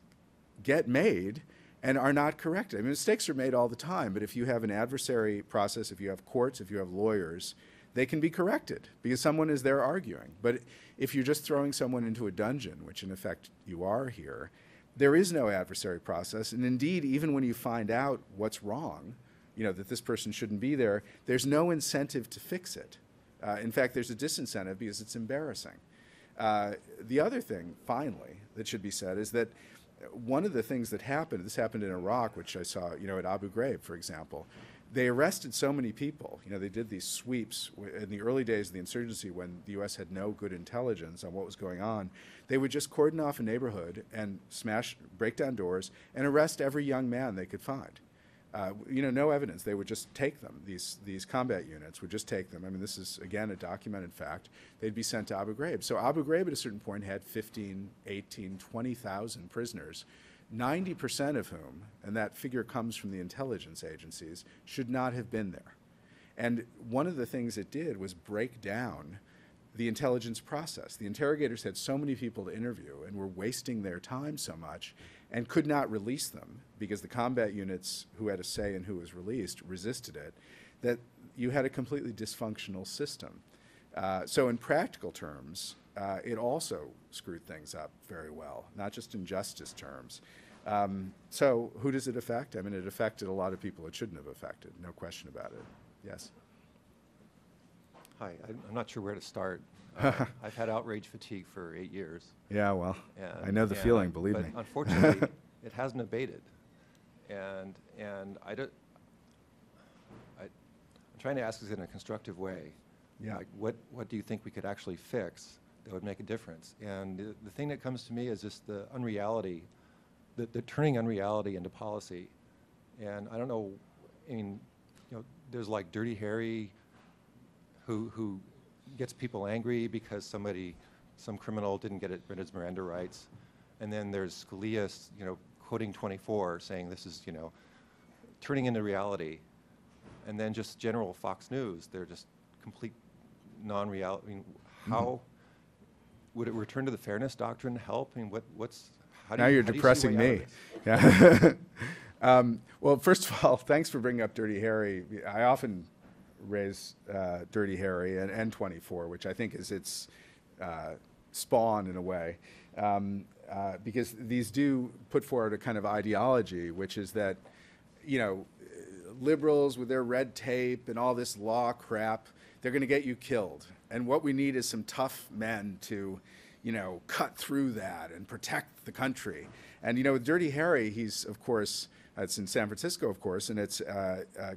get made and are not corrected. I mean, mistakes are made all the time, but if you have an adversary process, if you have courts, if you have lawyers, they can be corrected because someone is there arguing. But if you're just throwing someone into a dungeon, which in effect you are here, there is no adversary process. And indeed, even when you find out what's wrong, that this person shouldn't be there, there's no incentive to fix it. In fact, there's a disincentive because it's embarrassing. The other thing, finally, that should be said is that one of the things that happened, this happened in Iraq, which I saw, at Abu Ghraib, for example, they arrested so many people. They did these sweeps in the early days of the insurgency when the U.S. had no good intelligence on what was going on. They would just cordon off a neighborhood and break down doors and arrest every young man they could find. No evidence. They would just take them. These combat units would just take them. I mean, this is, again, a documented fact. They'd be sent to Abu Ghraib. So Abu Ghraib at a certain point had 15, 18, 20,000 prisoners, 90% of whom, and that figure comes from the intelligence agencies, should not have been there. And one of the things it did was break down the intelligence process. The interrogators had so many people to interview and were wasting their time so much and could not release them because the combat units who had a say in who was released resisted it, that you had a completely dysfunctional system. So in practical terms, it also screwed things up very well, not just in justice terms. So who does it affect? I mean, it affected a lot of people it shouldn't have affected, no question about it. Yes? Hi, I'm not sure where to start. I've had outrage fatigue for 8 years. Yeah, well, I know the feeling, believe me. But unfortunately, it hasn't abated. And I'm trying to ask this in a constructive way. Yeah. Like, what do you think we could actually fix that would make a difference? And the thing that comes to me is just the unreality, the turning unreality into policy. And I don't know, I mean, you know, there's like Dirty Harry, who gets people angry because some criminal didn't get rid of his Miranda rights, and then there's Scalia, you know, quoting 24, saying this is, you know, turning into reality, and then just general Fox News. They're just complete non-reality. I mean, how would it return to the fairness doctrine help? I mean, what's how do now you, you're how depressing do you see way out of this? Yeah. Well, first of all, thanks for bringing up Dirty Harry. I often raise Dirty Harry and 24, which I think is its spawn in a way, because these do put forward a kind of ideology, which is that, you know, liberals with their red tape and all this law crap, they're going to get you killed. And what we need is some tough men to, you know, cut through that and protect the country. And, you know, with Dirty Harry, he's, of course, it's in San Francisco, of course, and it's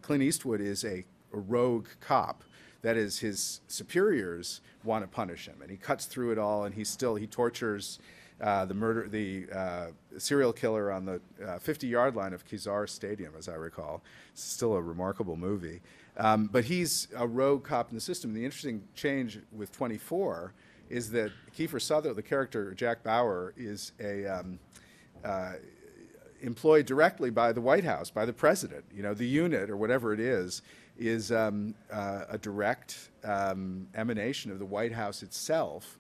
Clint Eastwood is a rogue cop. That is, his superiors want to punish him, and he cuts through it all, and he tortures the serial killer on the 50-yard line of Khazar Stadium, as I recall. It's still a remarkable movie. But he's a rogue cop in the system. And the interesting change with 24 is that Kiefer Sutherland, the character Jack Bauer, is a employed directly by the White House, by the president. You know, the unit or whatever it is a direct emanation of the White House itself,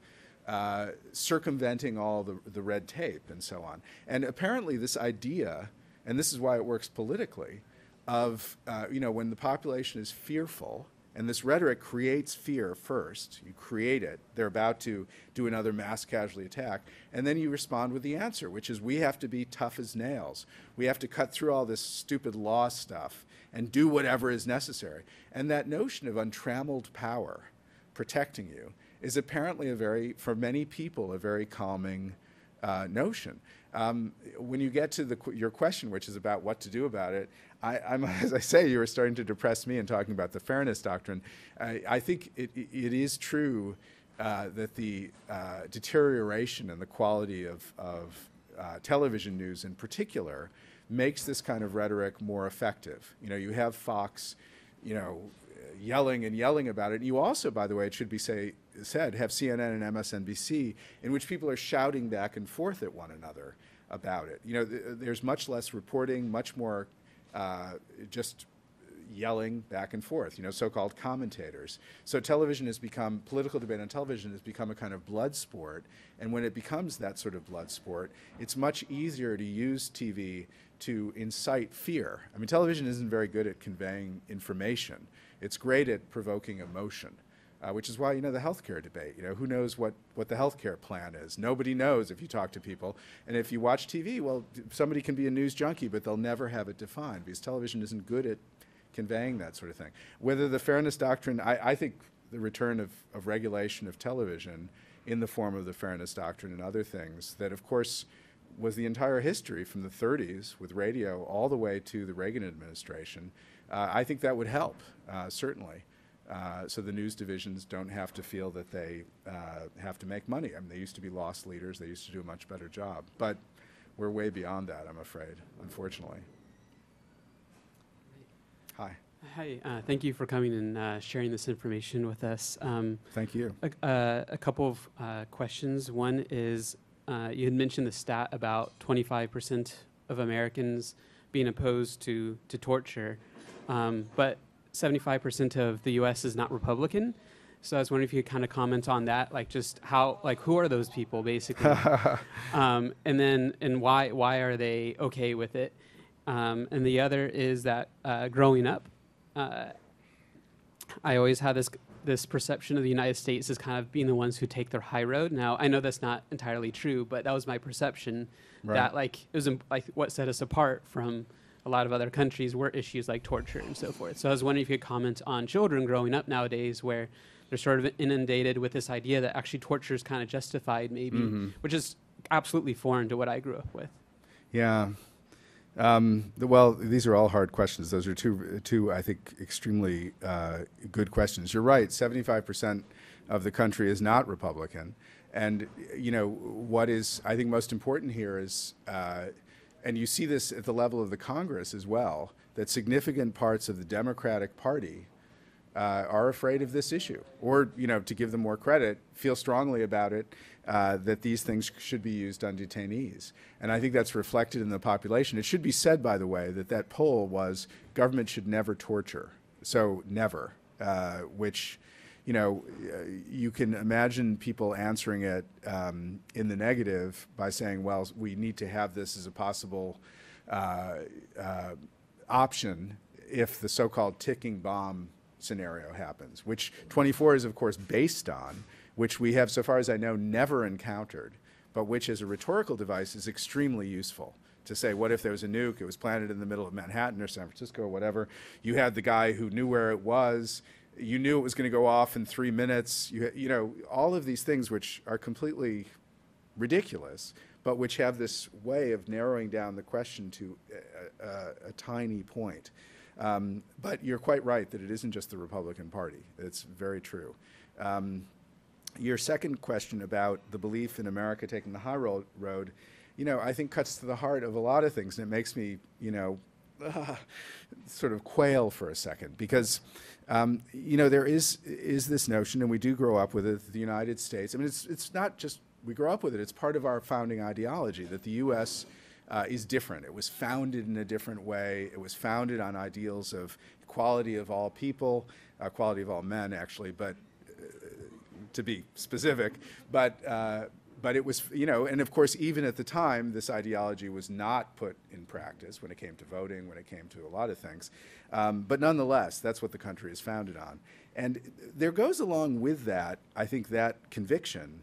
circumventing all the red tape and so on. And apparently this idea, and this is why it works politically, of, you know, when the population is fearful, and this rhetoric creates fear first. You create it. They're about to do another mass casualty attack. And then you respond with the answer, which is we have to be tough as nails. We have to cut through all this stupid law stuff and do whatever is necessary. And that notion of untrammeled power protecting you is apparently a very, for many people, a very calming notion. When you get to your question, which is about what to do about it, I'm, as I say, you were starting to depress me in talking about the fairness doctrine. I think it is true that the deterioration in the quality of television news in particular makes this kind of rhetoric more effective. You know, you have Fox, you know, yelling and yelling about it. And you also, by the way, it should be said, have CNN and MSNBC, in which people are shouting back and forth at one another about it. You know, there's much less reporting, much more just yelling back and forth, you know, so-called commentators. So television has become, political debate on television has become a kind of blood sport. And when it becomes that sort of blood sport, it's much easier to use TV to incite fear. I mean, television isn't very good at conveying information. It's great at provoking emotion, which is why, you know, the healthcare debate, you know, who knows what the healthcare plan is? Nobody knows if you talk to people. And if you watch TV, well, somebody can be a news junkie, but they'll never have it defined because television isn't good at conveying that sort of thing. Whether the fairness doctrine, I think the return of regulation of television in the form of the fairness doctrine and other things that, of course, was the entire history from the 30s with radio all the way to the Reagan administration, I think that would help, certainly, so the news divisions don't have to feel that they have to make money. I mean, they used to be lost leaders. They used to do a much better job. But we're way beyond that, I'm afraid, unfortunately. Hi. Hi. Thank you for coming and sharing this information with us. Thank you. A couple of questions. One is you had mentioned the stat about 25% of Americans being opposed to torture. But 75% of the U.S. is not Republican. So I was wondering if you could kind of comment on that, like just how, like who are those people basically? And why are they okay with it? And the other is that growing up, I always had this perception of the United States as kind of being the ones who take their high road. Now, I know that's not entirely true, but that was my perception, right? That like it was like what set us apart from a lot of other countries were issues like torture and so forth. So I was wondering if you could comment on children growing up nowadays where They're sort of inundated with this idea that actually torture is kind of justified, maybe, which is absolutely foreign to what I grew up with. Yeah. Well, these are all hard questions. Those are two I think, extremely good questions. You're right. 75% of the country is not Republican. And, you know, what is, I think, most important here is, and you see this at the level of the Congress as well, that significant parts of the Democratic Party are afraid of this issue, or, you know, to give them more credit, feel strongly about it, that these things should be used on detainees. And I think that's reflected in the population. It should be said, by the way, that that poll was government should never torture. So never, which, you know, you can imagine people answering it in the negative by saying, well, we need to have this as a possible option if the so-called ticking bomb scenario happens, which 24 is, of course, based on, which we have, so far as I know, never encountered, but which as a rhetorical device is extremely useful to say, what if there was a nuke, it was planted in the middle of Manhattan or San Francisco or whatever, you had the guy who knew where it was, you knew it was going to go off in 3 minutes, you know, all of these things which are completely ridiculous, but which have this way of narrowing down the question to a tiny point. But you're quite right that it isn't just the Republican Party. It's very true. Your second question about the belief in America taking the high road, you know, I think cuts to the heart of a lot of things, and it makes me, you know, sort of quail for a second, because, you know, there is this notion, and we do grow up with it, the United States. I mean, it's not just we grow up with it. It's part of our founding ideology that the U.S. Is different. It was founded in a different way. It was founded on ideals of equality of all people, equality of all men, actually, but to be specific. But it was, you know, and of course, even at the time, this ideology was not put in practice when it came to voting, when it came to a lot of things. But nonetheless, that's what the country is founded on. And there goes along with that, I think, that conviction,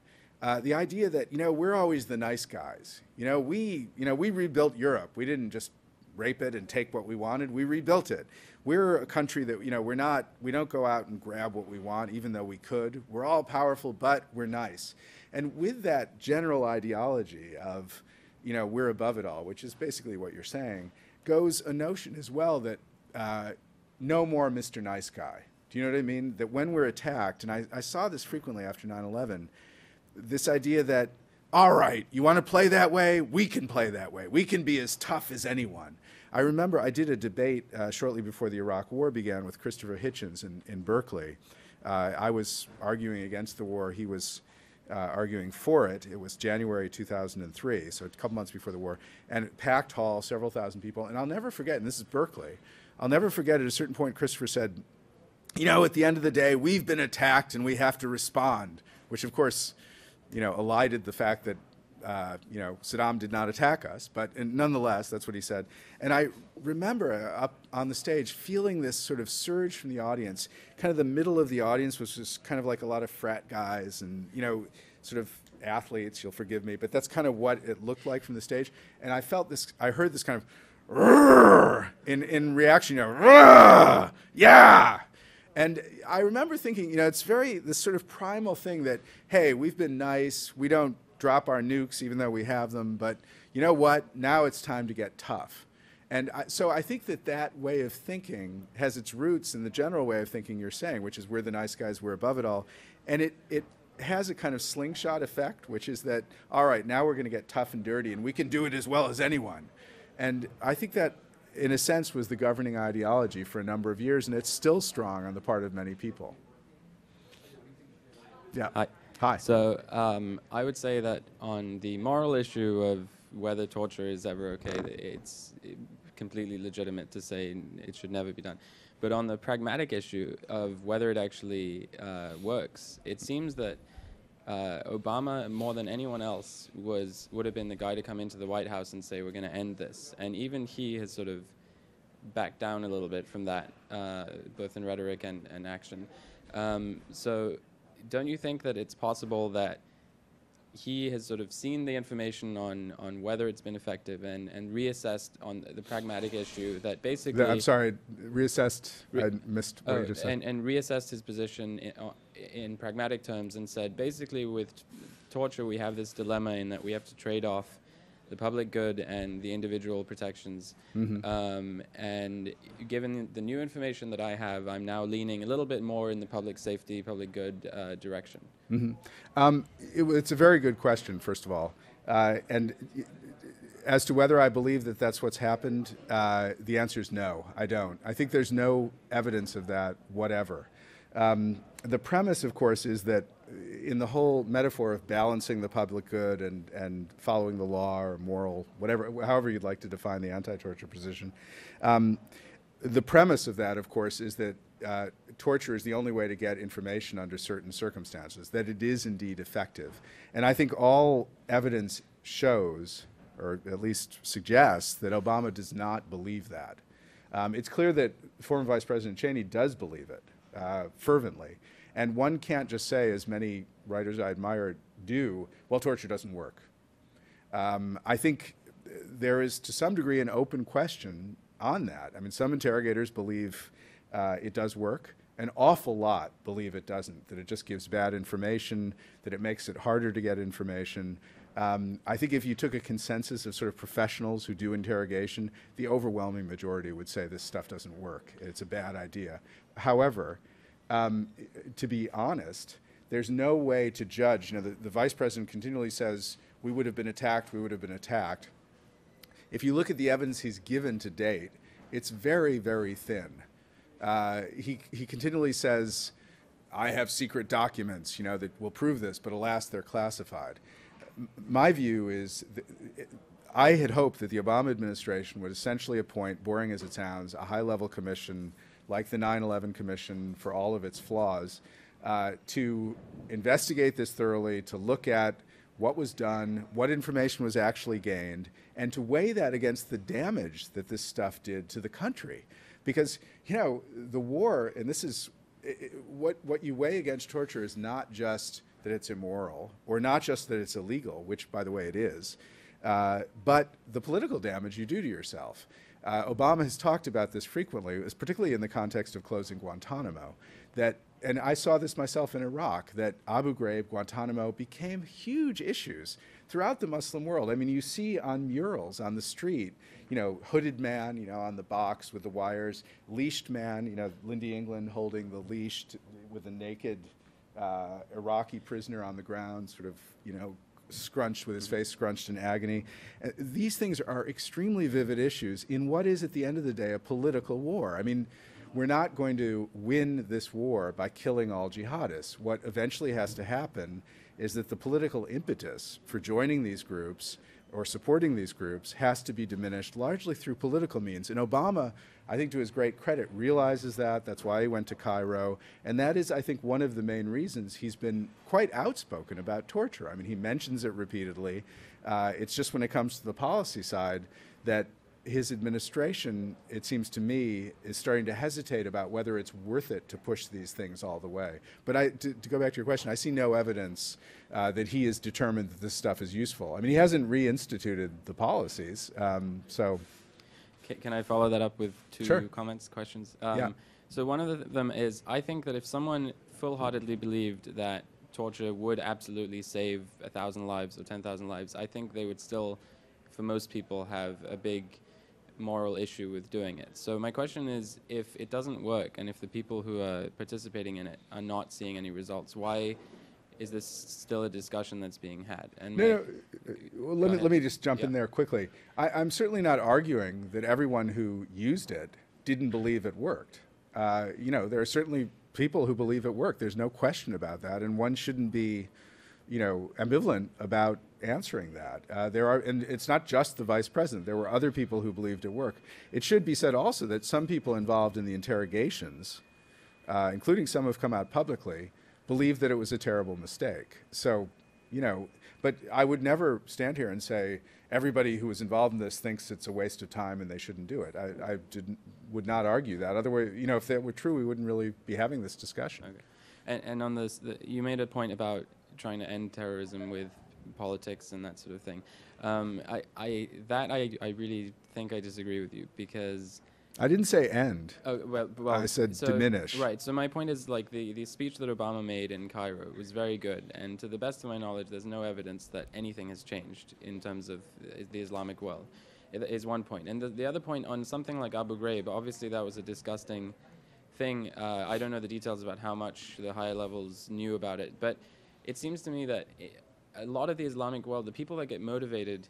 the idea that, you know, we're always the nice guys. You know, we rebuilt Europe. We didn't just rape it and take what we wanted. We rebuilt it. We're a country that, you know, we don't go out and grab what we want, even though we could. We're all powerful, but we're nice. And with that general ideology of, you know, we're above it all, which is basically what you're saying, goes a notion as well that no more Mr. Nice Guy. Do you know what I mean? That when we're attacked, and I saw this frequently after 9/11, this idea that, all right, you want to play that way? We can play that way. We can be as tough as anyone. I remember I did a debate shortly before the Iraq War began with Christopher Hitchens in Berkeley. I was arguing against the war. He was arguing for it. It was January 2003, so a couple months before the war. And packed hall, several thousand people. And I'll never forget, and this is Berkeley, I'll never forget at a certain point Christopher said, you know, at the end of the day, we've been attacked and we have to respond, which, of course, you know, elided the fact that, you know, Saddam did not attack us, but nonetheless, that's what he said. And I remember up on the stage feeling this sort of surge from the audience. Kind of the middle of the audience was just kind of like a lot of frat guys and, you know, sort of athletes, you'll forgive me, but that's kind of what it looked like from the stage. And I felt this, I heard this kind of in reaction, you know, yeah. And I remember thinking, you know, it's very this sort of primal thing that, hey, we've been nice. We don't drop our nukes, even though we have them. But you know what? Now it's time to get tough. And so I think that that way of thinking has its roots in the general way of thinking you're saying, which is we're the nice guys, we're above it all. And it has a kind of slingshot effect, which is that, all right, now we're going to get tough and dirty, and we can do it as well as anyone. And I think that, in a sense, was the governing ideology for a number of years, and it's still strong on the part of many people. Yeah. Hi. So I would say that on the moral issue of whether torture is ever okay, it's completely legitimate to say it should never be done. But on the pragmatic issue of whether it actually works, it seems that Obama, more than anyone else, would have been the guy to come into the White House and say, we're going to end this. And even he has sort of backed down a little bit from that, both in rhetoric and action. So don't you think that it's possible that he has sort of seen the information on whether it's been effective and reassessed on the pragmatic issue that basically... I'm sorry, reassessed, I missed what you just said. And reassessed his position in pragmatic terms and said basically with torture we have this dilemma in that we have to trade off the public good and the individual protections. Mm-hmm. And given the new information that I have, I'm now leaning a little bit more in the public safety, public good direction. Mm-hmm. It's a very good question, first of all. And as to whether I believe that that's what's happened, the answer is no, I don't. I think there's no evidence of that whatever. The premise, of course, is that in the whole metaphor of balancing the public good and following the law or moral, whatever, however you'd like to define the anti-torture position, the premise of that, of course, is that torture is the only way to get information under certain circumstances, that it is indeed effective. And I think all evidence shows, or at least suggests, that Obama does not believe that. It's clear that former Vice President Cheney does believe it. Fervently. And one can't just say, as many writers I admire do, well, torture doesn't work. I think there is, to some degree, an open question on that. I mean, some interrogators believe it does work. An awful lot believe it doesn't, that it just gives bad information, that it makes it harder to get information. I think if you took a consensus of sort of professionals who do interrogation, the overwhelming majority would say this stuff doesn't work. It's a bad idea. However, to be honest, there's no way to judge. You know, the vice president continually says, we would have been attacked, we would have been attacked. If you look at the evidence he's given to date, it's very, very thin. He continually says, I have secret documents, you know, that will prove this, but alas, they're classified. My view is, I had hoped that the Obama administration would essentially appoint, boring as it sounds, a high-level commission like the 9/11 Commission, for all of its flaws, to investigate this thoroughly, to look at what was done, what information was actually gained, and to weigh that against the damage that this stuff did to the country. Because, you know, the war, and this is, what you weigh against torture is not just that it's immoral, or not just that it's illegal, which, by the way, it is, but the political damage you do to yourself. Obama has talked about this frequently, particularly in the context of closing Guantanamo, that, and I saw this myself in Iraq, that Abu Ghraib, Guantanamo became huge issues throughout the Muslim world. I mean, you see on murals on the street, you know, hooded man, you know, on the box with the wires, leashed man, you know, Lindy England holding the leashed with a naked Iraqi prisoner on the ground, sort of, you know, scrunched with his face scrunched in agony. These things are extremely vivid issues in what is, at the end of the day, a political war. I mean, we're not going to win this war by killing all jihadists. What eventually has to happen is that the political impetus for joining these groups or supporting these groups has to be diminished largely through political means. And Obama, I think to his great credit, realizes that. That's why he went to Cairo. And that is, I think, one of the main reasons he's been quite outspoken about torture. I mean, he mentions it repeatedly. It's just when it comes to the policy side that his administration, it seems to me, is starting to hesitate about whether it's worth it to push these things all the way. But to go back to your question, I see no evidence that he is determined that this stuff is useful. I mean, he hasn't reinstituted the policies, so. Can I follow that up with two Sure. comments, questions? Yeah. So one of them is, I think that if someone full-heartedly believed that torture would absolutely save 1,000 lives or 10,000 lives, I think they would still, for most people, have a big moral issue with doing it. So my question is, if it doesn't work and if the people who are participating in it are not seeing any results, why is this still a discussion that's being had? And well, let me just jump in there quickly. I'm certainly not arguing that everyone who used it didn't believe it worked. You know, there are certainly people who believe it worked. There's no question about that, and one shouldn't be, you know, ambivalent about answering that. There are, and it's not just the vice president. There were other people who believed it worked. It should be said also that some people involved in the interrogations, including some who have come out publicly, believed that it was a terrible mistake. So, you know, but I would never stand here and say everybody who was involved in this thinks it's a waste of time and they shouldn't do it. I would not argue that. Otherwise, you know, if that were true, we wouldn't really be having this discussion. Okay. And on this, you made a point about trying to end terrorism with politics and that sort of thing. I really think I disagree with you, because I didn't say end. Well, I said diminish. Right. So my point is, like, the speech that Obama made in Cairo was very good, and to the best of my knowledge, there's no evidence that anything has changed in terms of the Islamic world. Is one point. And the other point on something like Abu Ghraib, obviously that was a disgusting thing. I don't know the details about how much the higher levels knew about it, but it seems to me that a lot of the Islamic world, the people that get motivated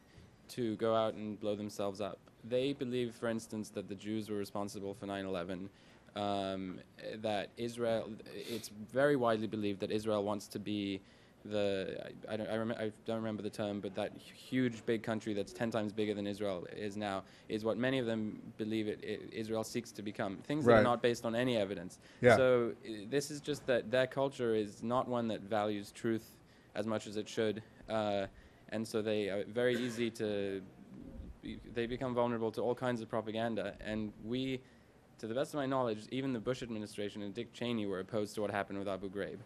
to go out and blow themselves up, they believe, for instance, that the Jews were responsible for 9/11, that Israel, it's very widely believed that Israel wants to be the, I don't remember the term, but that huge big country that's 10 times bigger than Israel is now, is what many of them believe Israel seeks to become. Things that are not based on any evidence. Yeah. So this is just that their culture is not one that values truth as much as it should, and so they are very easy to, they become vulnerable to all kinds of propaganda, and we, to the best of my knowledge, even the Bush administration and Dick Cheney were opposed to what happened with Abu Ghraib.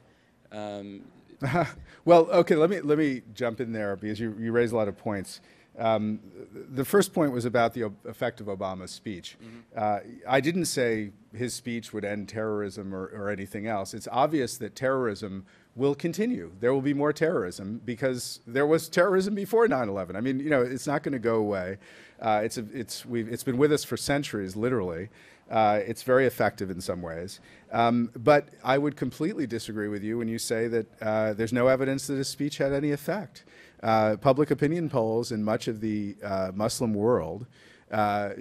Well, okay, let me jump in there, because you raise a lot of points. The first point was about the effect of Obama's speech. I didn't say his speech would end terrorism or anything else. It's obvious that terrorism will continue. There will be more terrorism, because there was terrorism before 9/11. I mean, you know, it's not going to go away. It's been with us for centuries, literally. It's very effective in some ways. But I would completely disagree with you when you say that there's no evidence that his speech had any effect. Public opinion polls in much of the Muslim world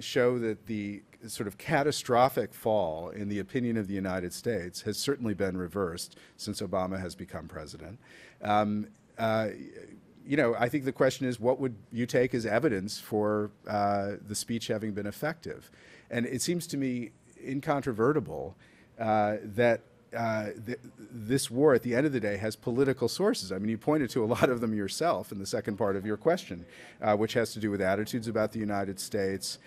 show that the sort of catastrophic fall in the opinion of the United States has certainly been reversed since Obama has become president. You know, I think the question is, what would you take as evidence for the speech having been effective? And it seems to me incontrovertible that this war, at the end of the day, has political sources. I mean, you pointed to a lot of them yourself in the second part of your question, which has to do with attitudes about the United States.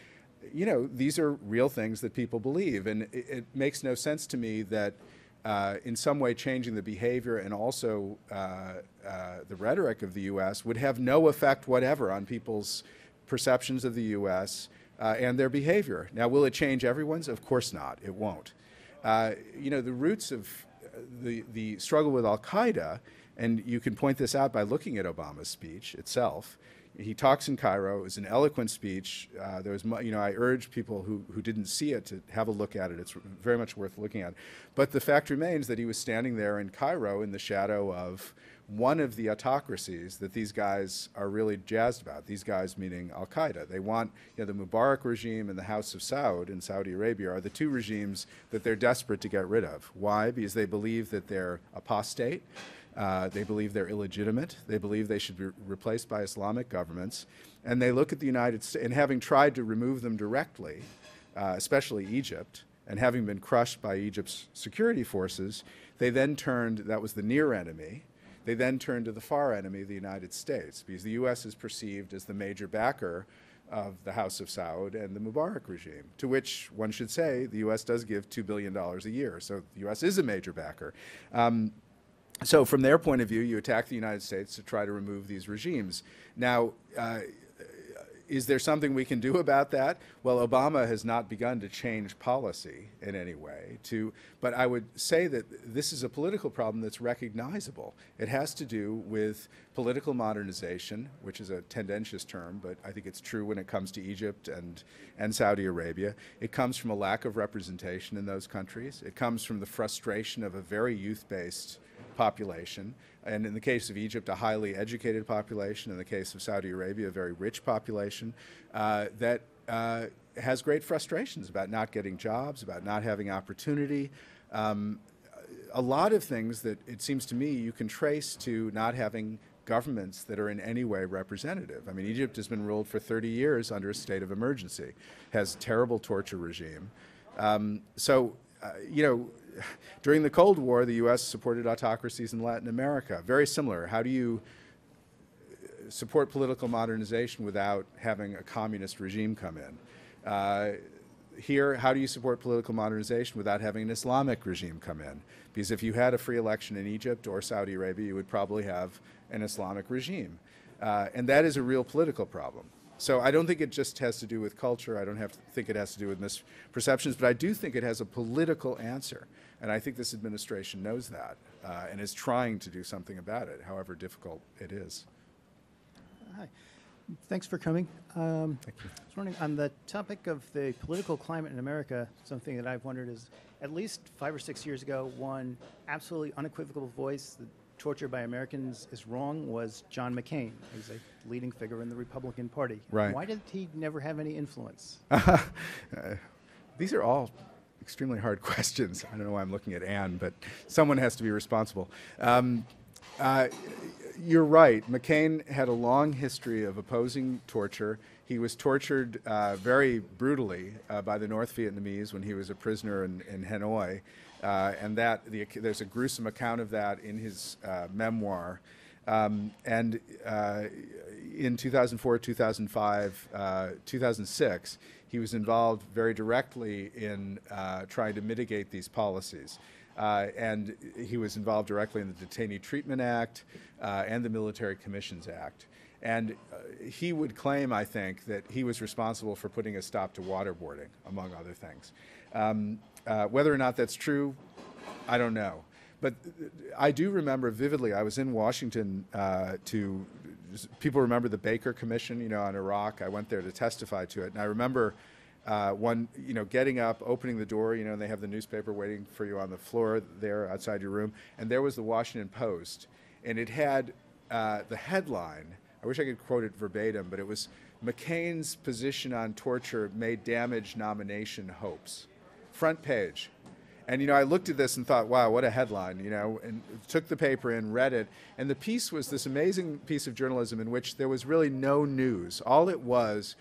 You know, these are real things that people believe, and it makes no sense to me that in some way changing the behavior and also the rhetoric of the U.S. would have no effect whatever on people's perceptions of the U.S. And their behavior. Now, will it change everyone's? Of course not. It won't. You know, the roots of the struggle with Al-Qaeda, and you can point this out by looking at Obama's speech itself. He talks in Cairo. It was an eloquent speech. There was, you know, I urge people who didn't see it to have a look at it. It's very much worth looking at. But the fact remains that he was standing there in Cairo in the shadow of one of the autocracies that these guys are really jazzed about, these guys meaning Al-Qaeda. They want, you know, the Mubarak regime and the House of Saud in Saudi Arabia are the two regimes that they're desperate to get rid of. Why? Because they believe that they're apostate. They believe they're illegitimate. They believe they should be replaced by Islamic governments. And they look at the United States, and having tried to remove them directly, especially Egypt, and having been crushed by Egypt's security forces, they then turned, that was the near enemy, they then turned to the far enemy, the United States, because the U.S. is perceived as the major backer of the House of Saud and the Mubarak regime, to which one should say the U.S. does give $2 billion a year. So the U.S. is a major backer. So from their point of view, you attack the United States to try to remove these regimes. Now, is there something we can do about that? Well, Obama has not begun to change policy in any way. But I would say that this is a political problem that's recognizable. It has to do with political modernization, which is a tendentious term, but I think it's true when it comes to Egypt and Saudi Arabia. It comes from a lack of representation in those countries. It comes from the frustration of a very youth-based population, and in the case of Egypt, a highly educated population, in the case of Saudi Arabia, a very rich population, that has great frustrations about not getting jobs, about not having opportunity. A lot of things that it seems to me you can trace to not having governments that are in any way representative. I mean, Egypt has been ruled for 30 years under a state of emergency, has a terrible torture regime. You know, during the Cold War, the U.S. supported autocracies in Latin America. Very similar. How do you support political modernization without having a communist regime come in? Here, how do you support political modernization without having an Islamic regime come in? Because if you had a free election in Egypt or Saudi Arabia, you would probably have an Islamic regime. And that is a real political problem. So I don't think it just has to do with culture. I don't think it has to do with misperceptions, but I do think it has a political answer. And I think this administration knows that and is trying to do something about it, however difficult it is. Hi. Thanks for coming. Thank you. This morning, on the topic of the political climate in America, something that I've wondered is, at least 5 or 6 years ago, one absolutely unequivocal voice that torture by Americans is wrong was John McCain. He's a leading figure in the Republican Party. Right. Why did he never have any influence? These are all extremely hard questions. I don't know why I'm looking at Anne, but someone has to be responsible. You're right. McCain had a long history of opposing torture. He was tortured very brutally by the North Vietnamese when he was a prisoner in Hanoi. And that there's a gruesome account of that in his memoir. In 2004, 2005, 2006, he was involved very directly in trying to mitigate these policies. And he was involved directly in the Detainee Treatment Act and the Military Commissions Act. And he would claim, I think, that he was responsible for putting a stop to waterboarding, among other things. Whether or not that's true, I don't know. But I do remember vividly, I was in Washington people remember the Baker Commission, you know, on Iraq. I went there to testify to it, and I remember getting up, opening the door, you know, and they have the newspaper waiting for you on the floor there outside your room. And there was the Washington Post, and it had the headline. I wish I could quote it verbatim, but it was, "McCain's position on torture may damage nomination hopes." Front page. And, you know, I looked at this and thought, wow, what a headline, you know, and took the paper and read it. And the piece was this amazing piece of journalism in which there was really no news. All it was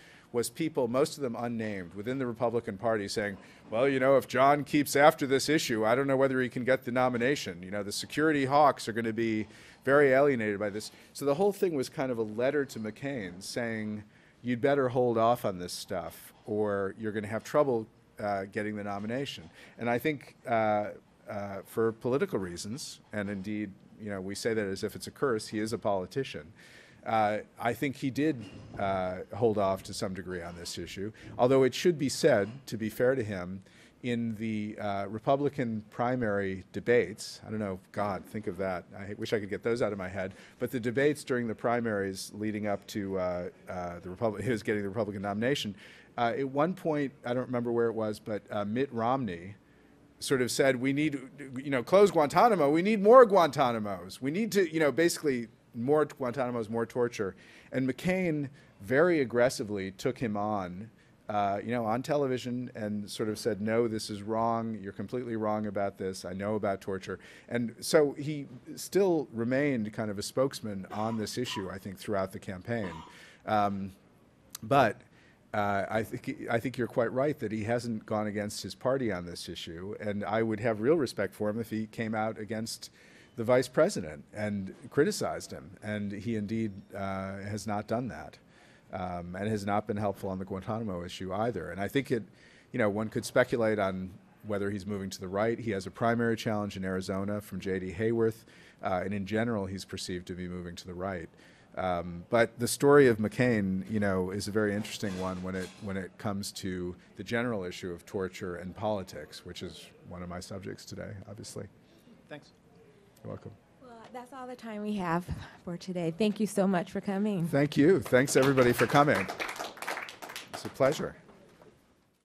people, most of them unnamed, within the Republican Party saying, well, you know, if John keeps after this issue, I don't know whether he can get the nomination. You know, the security hawks are going to be very alienated by this. So the whole thing was kind of a letter to McCain saying, you'd better hold off on this stuff or you're going to have trouble getting the nomination. And I think for political reasons, and indeed, you know, we say that as if it's a curse, he is a politician. I think he did hold off to some degree on this issue, although it should be said, to be fair to him, in the Republican primary debates, I don't know, God, think of that. I wish I could get those out of my head. But the debates during the primaries leading up to his getting the Republican nomination, at one point, I don't remember where it was, but Mitt Romney sort of said, we need, you know, close Guantanamo, we need more Guantanamos. We need to, you know, basically, more Guantanamos, more torture. And McCain very aggressively took him on, you know, on television and sort of said, no, this is wrong. You're completely wrong about this. I know about torture. And so he still remained kind of a spokesman on this issue, I think, throughout the campaign. I think you're quite right that he hasn't gone against his party on this issue. And I would have real respect for him if he came out against the vice president and criticized him, and he indeed has not done that, and has not been helpful on the Guantanamo issue either. And I think it, you know, one could speculate on whether he's moving to the right. He has a primary challenge in Arizona from J.D. Hayworth, and in general, he's perceived to be moving to the right. But the story of McCain, you know, is a very interesting one when it comes to the general issue of torture and politics, which is one of my subjects today, obviously. Thanks. You're welcome. Well, that's all the time we have for today. Thank you so much for coming. Thank you. Thanks, everybody, for coming. It's a pleasure.